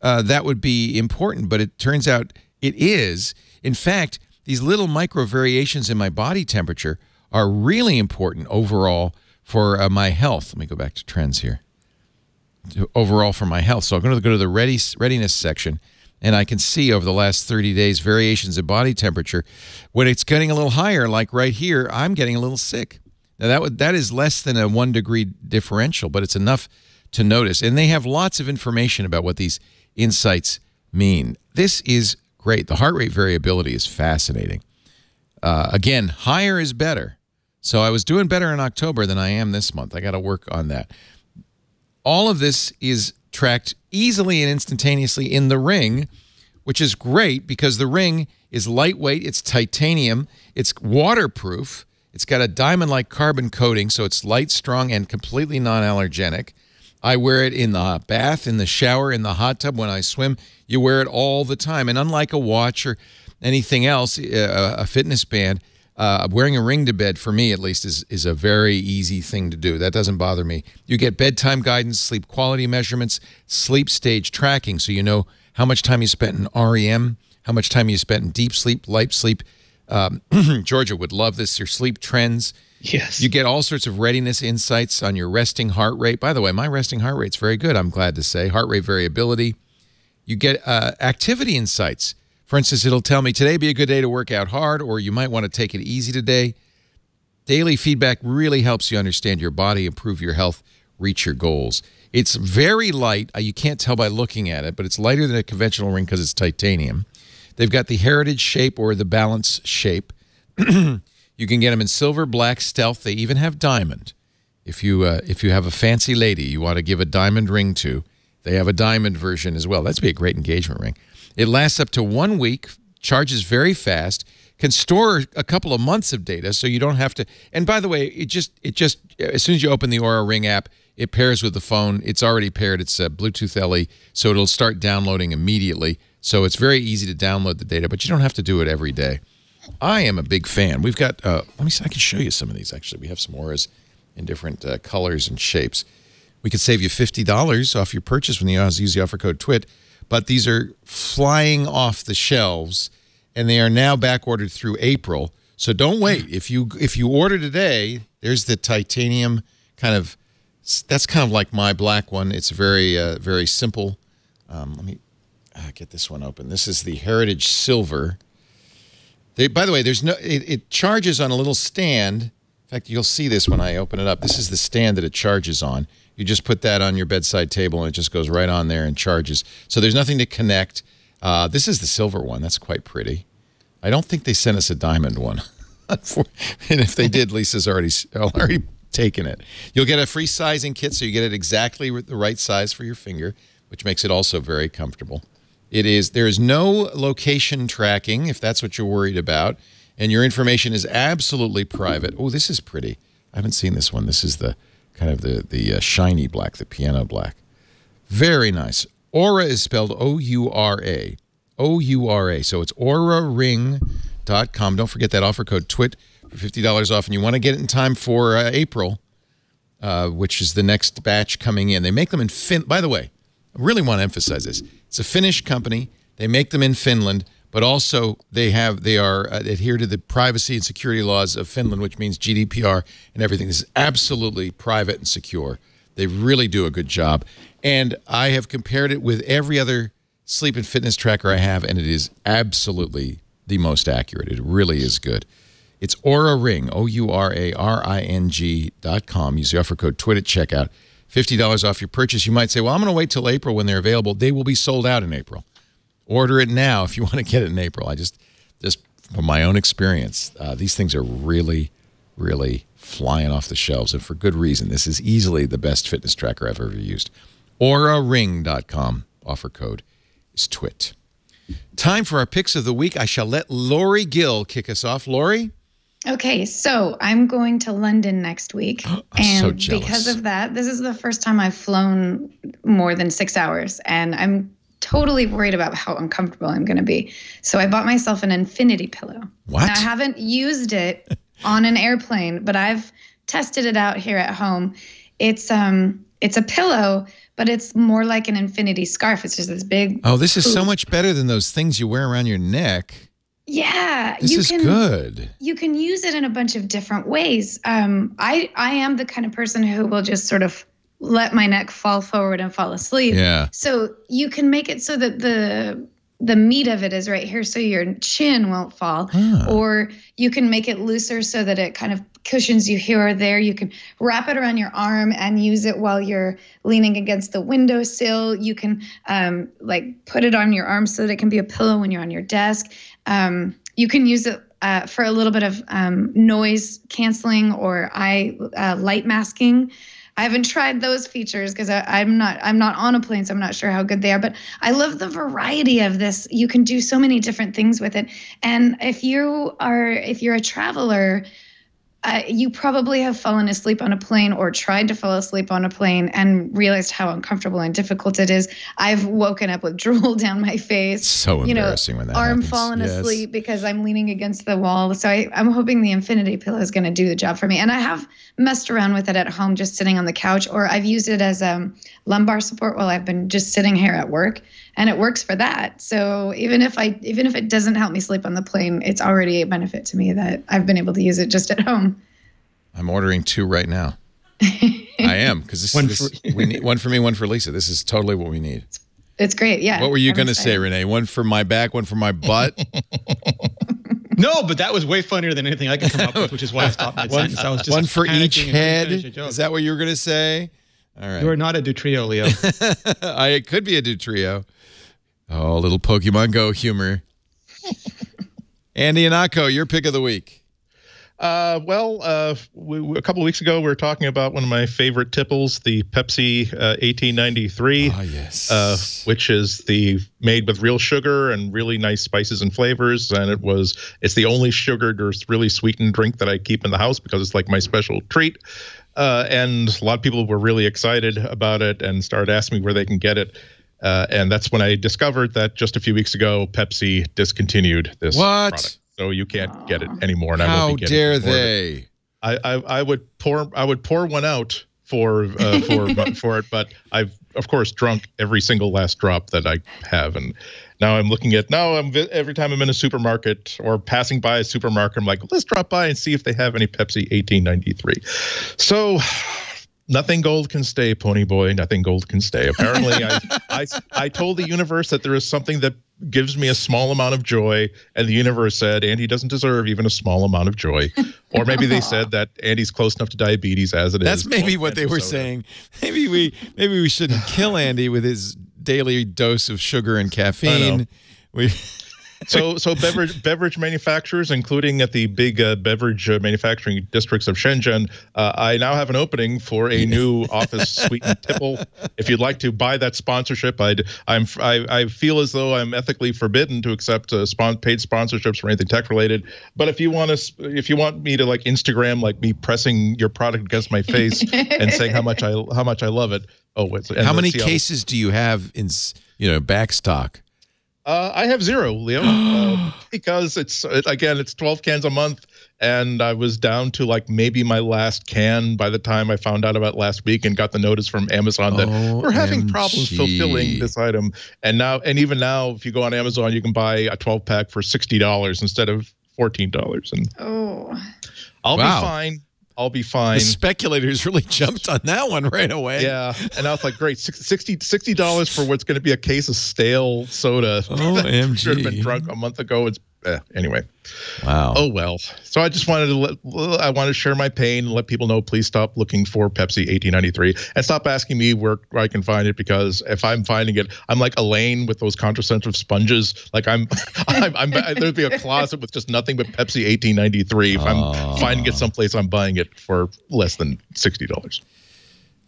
that would be important, but it turns out it is. In fact, these little micro variations in my body temperature are really important overall for my health. Let me go back to trends here. Overall for my health. So I'm going to go to the readiness section. And I can see over the last 30 days variations in body temperature. When it's getting a little higher, like right here, I'm getting a little sick. Now, that is less than a 1 degree differential, but it's enough to notice. And they have lots of information about what these insights mean. This is great. The heart rate variability is fascinating. Again, higher is better. So I was doing better in October than I am this month. I got to work on that. All of this is tracked easily and instantaneously in the Ring, which is great because the Ring is lightweight, it's titanium, it's waterproof, it's got a diamond-like carbon coating, so it's light, strong, and completely non-allergenic. I wear it in the bath, in the shower, in the hot tub, when I swim. You wear it all the time. And unlike a watch or anything else, a fitness band, wearing a Ring to bed, for me at least, is a very easy thing to do. That doesn't bother me. You get bedtime guidance, sleep quality measurements, sleep stage tracking, so you know how much time you spent in REM, how much time you spent in deep sleep, light sleep. Georgia would love this, your sleep trends. Yes. You get all sorts of readiness insights on your resting heart rate. By the way, my resting heart rate's very good, I'm glad to say. Heart rate variability. You get activity insights. For instance, it'll tell me today be a good day to work out hard, or you might want to take it easy today. Daily feedback really helps you understand your body, improve your health, reach your goals. It's very light. You can't tell by looking at it, but it's lighter than a conventional Ring because it's titanium. They've got the heritage shape or the balance shape. You can get them in silver, black, stealth. They even have diamond. If you have a fancy lady you want to give a diamond ring to, they have a diamond version as well. That'd be a great engagement ring. It lasts up to 1 week, charges very fast, can store a couple of months of data, so you don't have to. And by the way, it just as soon as you open the Oura Ring app, it pairs with the phone. It's already paired. It's a Bluetooth LE, so it'll start downloading immediately. So it's very easy to download the data, but you don't have to do it every day. I am a big fan. We've got let me see. I can show you some of these actually. We have some Ouras in different colors and shapes. We could save you $50 off your purchase when you use the offer code TWIT. But these are flying off the shelves, and they are now backordered through April. So don't wait. If you order today, there's the titanium kind of. That's kind of like my black one. It's very very simple. Let me get this one open. This is the Heritage Silver. By the way, there's no. It charges on a little stand. In fact, you'll see this when I open it up. This is the stand that it charges on. You just put that on your bedside table, and it just goes right on there and charges. So there's nothing to connect. This is the silver one. That's quite pretty. I don't think they sent us a diamond one. And if they did, Lisa's already taken it. You'll get a free sizing kit, so you get it exactly with the right size for your finger, which makes it also very comfortable. There is no location tracking, if that's what you're worried about, and your information is absolutely private. Oh, this is pretty. I haven't seen this one. This is the... kind of the shiny black, the piano black. Very nice. Oura is spelled O-U-R-A. O-U-R-A. So it's auraring.com. Don't forget that offer code TWIT for $50 off. And you want to get it in time for April, which is the next batch coming in. They make them in Finland. By the way, I really want to emphasize this. It's a Finnish company. They make them in Finland, but also they adhere to the privacy and security laws of Finland, which means GDPR and everything. This is absolutely private and secure. They really do a good job. And I have compared it with every other sleep and fitness tracker I have, and it is absolutely the most accurate. It really is good. It's Oura Ring, O-U-R-A-R-I-N-G.com. Use the offer code TWIT at checkout. $50 off your purchase. You might say, well, I'm going to wait till April when they're available. They will be sold out in April. Order it now if you want to get it in April. I just from my own experience, these things are really, really flying off the shelves, and for good reason. This is easily the best fitness tracker I've ever used. AuraRing.com. Offer code is TWIT. Time for our picks of the week. I shall let Lory Gil kick us off. Lory? Okay, so I'm going to London next week. I'm so jealous. Because of that, this is the first time I've flown more than 6 hours, and I'm totally worried about how uncomfortable I'm going to be. So I bought myself an infinity pillow. What? Now, I haven't used it on an airplane, but I've tested it out here at home. It's a pillow, but it's more like an infinity scarf. It's just this big. Oh, this is so much better than those things you wear around your neck. Yeah. This is good. You can use it in a bunch of different ways. I am the kind of person who will just sort of let my neck fall forward and fall asleep. Yeah. So you can make it so that the meat of it is right here, so your chin won't fall. Huh. Or you can make it looser so that it kind of cushions you here or there. You can wrap it around your arm and use it while you're leaning against the windowsill. You can like put it on your arm so that it can be a pillow when you're on your desk. You can use it for a little bit of noise canceling or eye light masking. I haven't tried those features because I'm not on a plane, so I'm not sure how good they are. But I love the variety of this. You can do so many different things with it. And if you're a traveler, you probably have fallen asleep on a plane or tried to fall asleep on a plane and realized how uncomfortable and difficult it is. I've woken up with drool down my face. So embarrassing when that happens. Arm fallen asleep because I'm leaning against the wall. So I'm hoping the infinity pillow is going to do the job for me. And I have messed around with it at home just sitting on the couch, or I've used it as lumbar support while I've been just sitting here at work, and it works for that. So even if it doesn't help me sleep on the plane, it's already a benefit to me that I've been able to use it just at home. I'm ordering two right now. I am, because we need one for me, one for Lisa. This is totally what we need. It's great, yeah. What were you going to say, Renee? One for my back, one for my butt? No, but that was way funnier than anything I could come up with, which is why I stopped my sentence. I was just one for each head? Is that what you were going to say? All right. You are not a Dutrio, Leo. I could be a Dutrio. Oh, little Pokemon Go humor. Andy Ihnatko, your pick of the week. Well, a couple of weeks ago, we were talking about one of my favorite tipples, the Pepsi 1893, yes. Which is made with real sugar and really nice spices and flavors. And it's the only sugared or really sweetened drink that I keep in the house because it's like my special treat. And a lot of people were really excited about it and started asking me where they can get it. And that's when I discovered that just a few weeks ago, Pepsi discontinued this product. So you can't get it anymore, and I won't be getting it. How dare they? I would pour one out for it, but I've of course drunk every single last drop that I have, and now I'm looking at every time I'm in a supermarket or passing by a supermarket, I'm like, let's drop by and see if they have any Pepsi 1893. So. Nothing gold can stay, Pony Boy. Nothing gold can stay. Apparently, I told the universe that there is something that gives me a small amount of joy, and the universe said, Andy doesn't deserve even a small amount of joy. Or maybe they said that Andy's close enough to diabetes as it is. That's maybe what they were saying. Maybe we shouldn't kill Andy with his daily dose of sugar and caffeine. So beverage manufacturers, including at the big beverage manufacturing districts of Shenzhen, I now have an opening for a new office sweetened tipple. If you'd like to buy that sponsorship, I feel as though I'm ethically forbidden to accept paid sponsorships for anything tech related. But if you want me to like Instagram like me pressing your product against my face and saying how much I love it. Oh, wait, so, how many cases do you have in back stock? I have zero, Leo, because it's 12 cans a month, and I was down to like maybe my last can by the time I found out about last week and got the notice from Amazon that we're having problems fulfilling this item. And even now, if you go on Amazon, you can buy a 12-pack for $60 instead of $14. And I'll be fine. The speculators really jumped on that one right away. Yeah, and I was like, great, $60 for what's going to be a case of stale soda. OMG. Should have been drunk a month ago. It's anyway. Wow. Oh well. So I just wanted to share my pain and let people know. Please stop looking for Pepsi 1893 and stop asking me where I can find it, because if I'm finding it, I'm like Elaine with those contraceptive sponges. Like there'd be a closet with just nothing but Pepsi 1893. If I'm finding it someplace, I'm buying it for less than $60.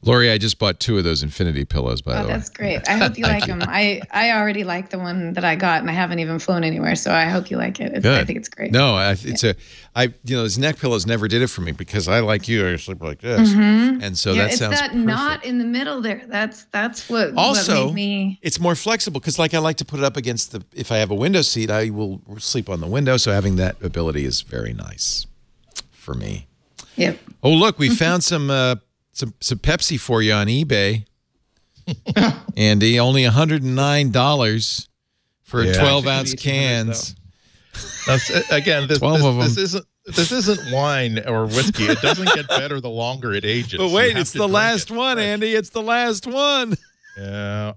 Lory, I just bought 2 of those infinity pillows, by the way. That's great. I hope you like them. I already like the one that I got, and I haven't even flown anywhere, so I hope you like it. Good. I think it's great. No, you know, those neck pillows never did it for me because I, like you, I sleep like this. Mm-hmm. And so yeah, that sounds perfect. It's that knot in the middle there. That's what, also, what made me... It's more flexible because, like, I like to put it up against the... If I have a window seat, I will sleep on the window, so having that ability is very nice for me. Yep. Oh, look, we found some Pepsi for you on eBay, Andy. Only $109 for 12-ounce cans. That's, again, this isn't wine or whiskey. It doesn't get better the longer it ages. But wait, it's the last one, Andy. It's the last one. Yeah.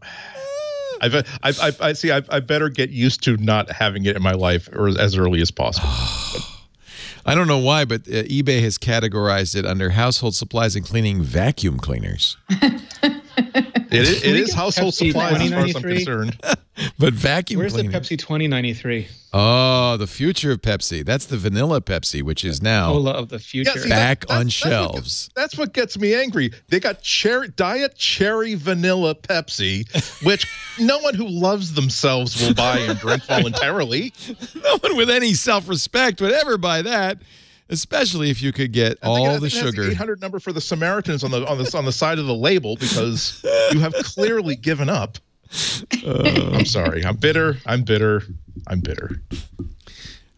I better get used to not having it in my life or as early as possible. I don't know why, but eBay has categorized it under household supplies and cleaning vacuum cleaners. it is household supplies as far as I'm concerned. But vacuum cleaners. Where's the Pepsi 2093? Oh, the future of Pepsi. That's the vanilla Pepsi, which is now Cola of the future. Yeah, see, back on shelves. That's what gets me angry. They got Diet Cherry Vanilla Pepsi, which no one who loves themselves will buy and drink voluntarily. No one with any self-respect would ever buy that. Especially if you could get all the sugar. The 800 number for the Samaritans on the side of the label because you have clearly given up. I'm sorry. I'm bitter. I'm bitter. I'm bitter.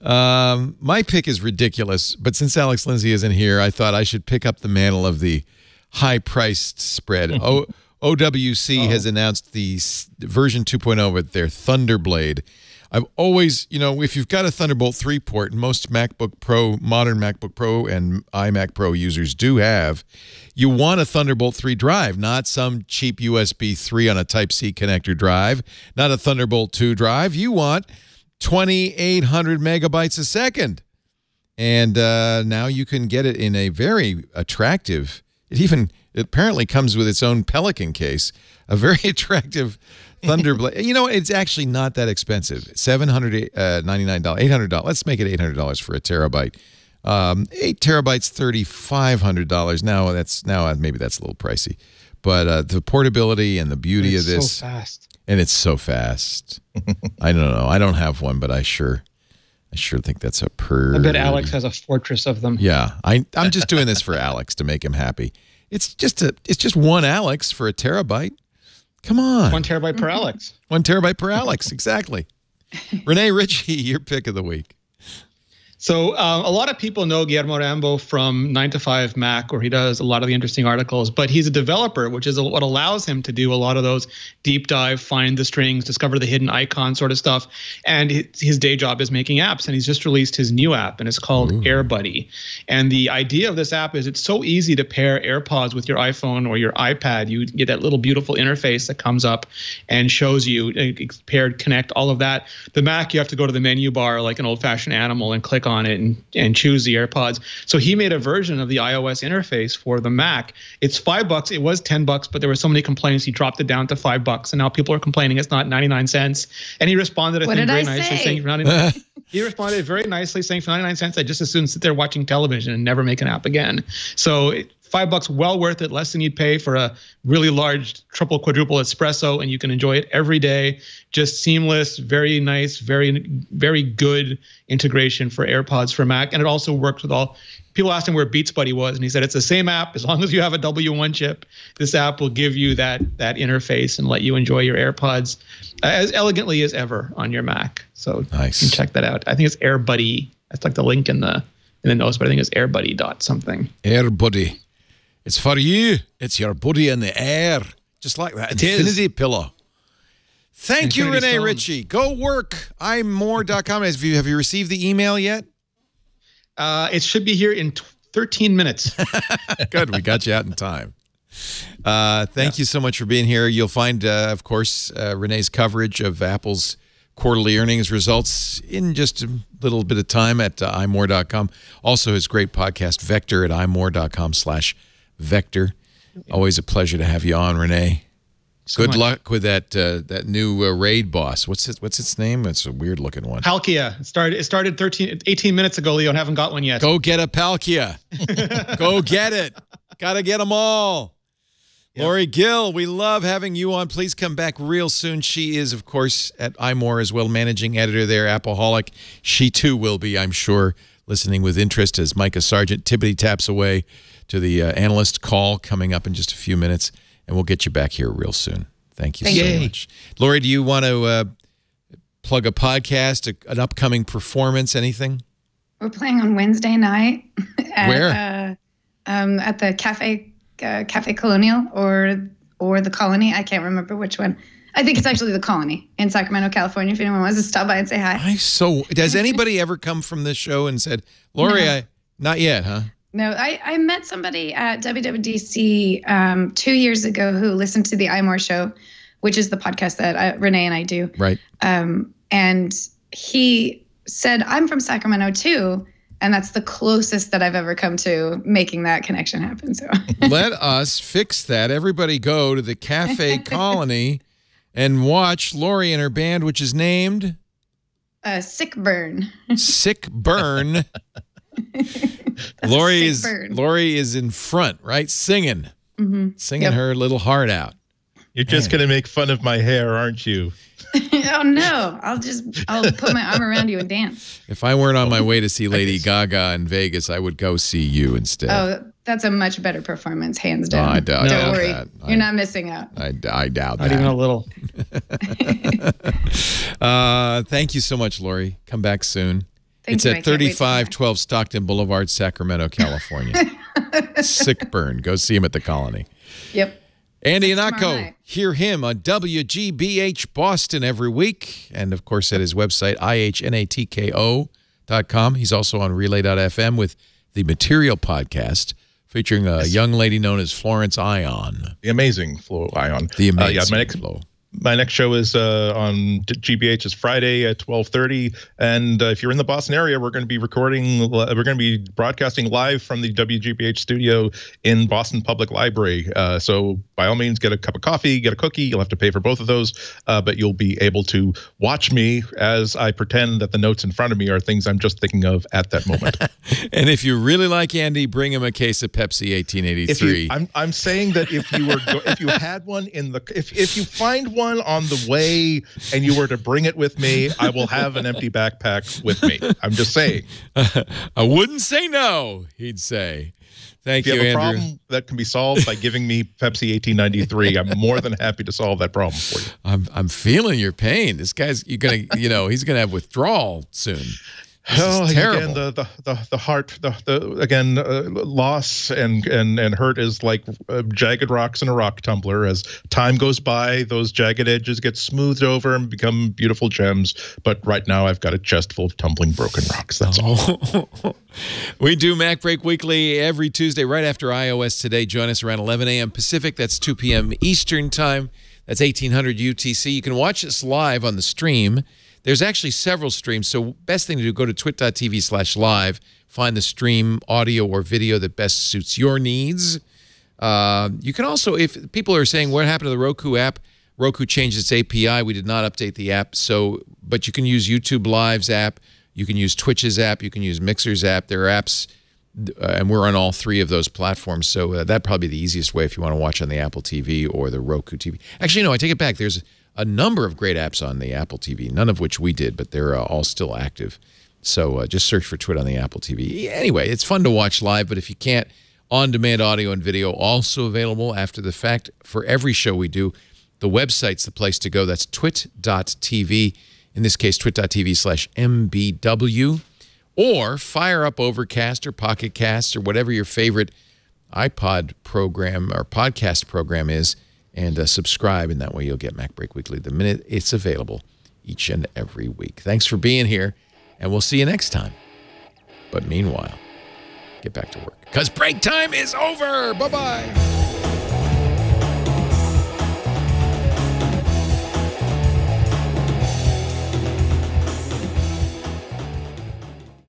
My pick is ridiculous, but since Alex Lindsay isn't here, I thought I should pick up the mantle of the high-priced spread. OWC has announced the version 2.0 with their Thunderblade. I've always, you know, if you've got a Thunderbolt 3 port, and most MacBook Pro, modern MacBook Pro and iMac Pro users do have, you want a Thunderbolt 3 drive, not some cheap USB 3 on a Type-C connector drive, not a Thunderbolt 2 drive. You want 2,800 megabytes a second. And now you can get it in a very attractive, it apparently comes with its own Pelican case, a very attractive Thunderblade. You know, it's actually not that expensive. $799, $800. Let's make it $800 for a terabyte. 8 terabytes, $3,500. Now maybe that's a little pricey, but the portability and the beauty of this. So fast. And it's so fast. I don't know. I don't have one, but I sure think that's a I bet Alex has a fortress of them. Yeah, I'm just doing this for Alex to make him happy. It's just one Alex for a terabyte. Come on. 1 terabyte per Alex. 1 terabyte per Alex, exactly. Rene Ritchie, your pick of the week. So a lot of people know Guillermo Rambo from 9to5Mac, where he does a lot of the interesting articles. But he's a developer, which is what allows him to do a lot of those deep dive, find the strings, discover the hidden icon sort of stuff. And his day job is making apps. And he's just released his new app, and it's called AirBuddy. And the idea of this app is it's so easy to pair AirPods with your iPhone or your iPad. You get that little beautiful interface that comes up and shows you paired, connect, all of that. The Mac, you have to go to the menu bar like an old-fashioned animal and click on it and choose the AirPods. So he made a version of the iOS interface for the Mac. It's $5. It was $10, but there were so many complaints. He dropped it down to $5, and now people are complaining it's not 99 cents. And he responded, he responded very nicely, saying, "For 99 cents, I just as soon sit there watching television and never make an app again." So $5, well worth it, less than you'd pay for a really large triple, quadruple espresso, and you can enjoy it every day. Just seamless, very nice, very, very good integration for AirPods for Mac. And it also works with all, people asked him where Beats Buddy was, and he said, it's the same app. As long as you have a W1 chip, this app will give you that interface and let you enjoy your AirPods as elegantly as ever on your Mac. So nice. You can check that out. I think it's AirBuddy. That's like the link in the notes, but I think it's AirBuddy dot something. AirBuddy. It's for you. It's your buddy in the air. Just like that. Infinity pillow. Thank you, Rene Ritchie. Go work. iMore.com. Have you received the email yet? It should be here in 13 minutes. Good. We got you out in time. Thank you so much for being here. You'll find, of course, Rene's coverage of Apple's quarterly earnings results in just a little bit of time at iMore.com. Also, his great podcast, Vector, at iMore.com/Vector. Always a pleasure to have you on, Rene. So good luck with that that new raid boss. What's its name? It's a weird looking one. Palkia. It started 18 minutes ago, Leo, and haven't got one yet. Go get a Palkia. Go get it. Gotta get them all. Yep. Lory Gil, we love having you on. Please come back real soon. She is, of course, at iMore as well, managing editor there, Appaholic. She, too, will be, I'm sure, listening with interest as Micah Sargent tippity taps away to the analyst call coming up in just a few minutes, and we'll get you back here real soon. Thank you so much. Lory, do you want to plug a podcast, an upcoming performance, anything? We're playing on Wednesday night. At, where? At the Cafe Colonial or the Colony. I can't remember which one. I think it's actually the Colony in Sacramento, California, if anyone wants to stop by and say hi. Does anybody ever come from this show and said, Lory, no. Not yet, huh? No, I met somebody at WWDC 2 years ago who listened to the iMore show, which is the podcast that Rene and I do. Right. And he said, I'm from Sacramento, too. And that's the closest that I've ever come to making that connection happen. So let us fix that. Everybody go to the Cafe Colony and watch Lory and her band, which is named? Sick Burn. Sick Burn. Lory is in front, right? Singing. Mm-hmm. Singing her little heart out. You're just going to make fun of my hair, aren't you? Oh, no. I'll put my arm around you and dance. If I weren't on my way to see Lady Gaga in Vegas, I would go see you instead. Oh, that's a much better performance, hands down. No, I doubt that. Don't worry. You're not missing out. I doubt that. Not even a little. Thank you so much, Lory. Come back soon. It's at 3512 Stockton Boulevard, Sacramento, California. Sick Burn. Go see him at the Colony. Yep. Andy Ihnatko, hear him on WGBH Boston every week. And, of course, at his website, ihnatko.com. He's also on Relay.fm with the Material Podcast, featuring a young lady known as Florence Ion. The amazing Flo Ion. The amazing Flo. My next show is on GBH. It's Friday at 12:30, and if you're in the Boston area, we're going to be recording. We're going to be broadcasting live from the WGBH studio in Boston Public Library. So by all means, get a cup of coffee, get a cookie. You'll have to pay for both of those, but you'll be able to watch me as I pretend that the notes in front of me are things I'm just thinking of at that moment. And if you really like Andy, bring him a case of Pepsi 1883. I'm saying that if you had one in the if you find one on the way and you were to bring it with me, I will have an empty backpack with me. I'm just saying. I wouldn't say no, he'd say. Thank you, Andrew. If you have a problem that can be solved by giving me Pepsi 1893, I'm more than happy to solve that problem for you. I'm feeling your pain. This guy's he's gonna have withdrawal soon. Oh, again, the heart, loss and hurt is like jagged rocks in a rock tumbler. As time goes by, those jagged edges get smoothed over and become beautiful gems. But right now, I've got a chest full of tumbling broken rocks. That's all. We do Mac Break Weekly every Tuesday right after iOS Today. Join us around 11 a.m. Pacific. That's 2 p.m. Eastern Time. That's 1800 UTC. You can watch us live on the stream. There's actually several streams, so best thing to do, go to twit.tv/live, find the stream, audio or video that best suits your needs. You can also, if people are saying, what happened to the Roku app? Roku changed its API. We did not update the app, but you can use YouTube Live's app. You can use Twitch's app. You can use Mixer's app. There are apps, and we're on all three of those platforms, so that'd probably be the easiest way if you want to watch on the Apple TV or the Roku TV. Actually, no, I take it back. There's a number of great apps on the Apple TV, none of which we did, but they're all still active. So just search for Twit on the Apple TV. Anyway, it's fun to watch live, but if you can't, on-demand audio and video also available after the fact for every show we do. The website's the place to go. That's twit.tv, in this case, twit.tv/mbw, or fire up Overcast or Pocket Cast or whatever your favorite iPod program or podcast program is, and subscribe, and that way you'll get Mac Break Weekly the minute it's available each and every week. Thanks for being here, and we'll see you next time. But meanwhile, get back to work, because break time is over. Bye-bye.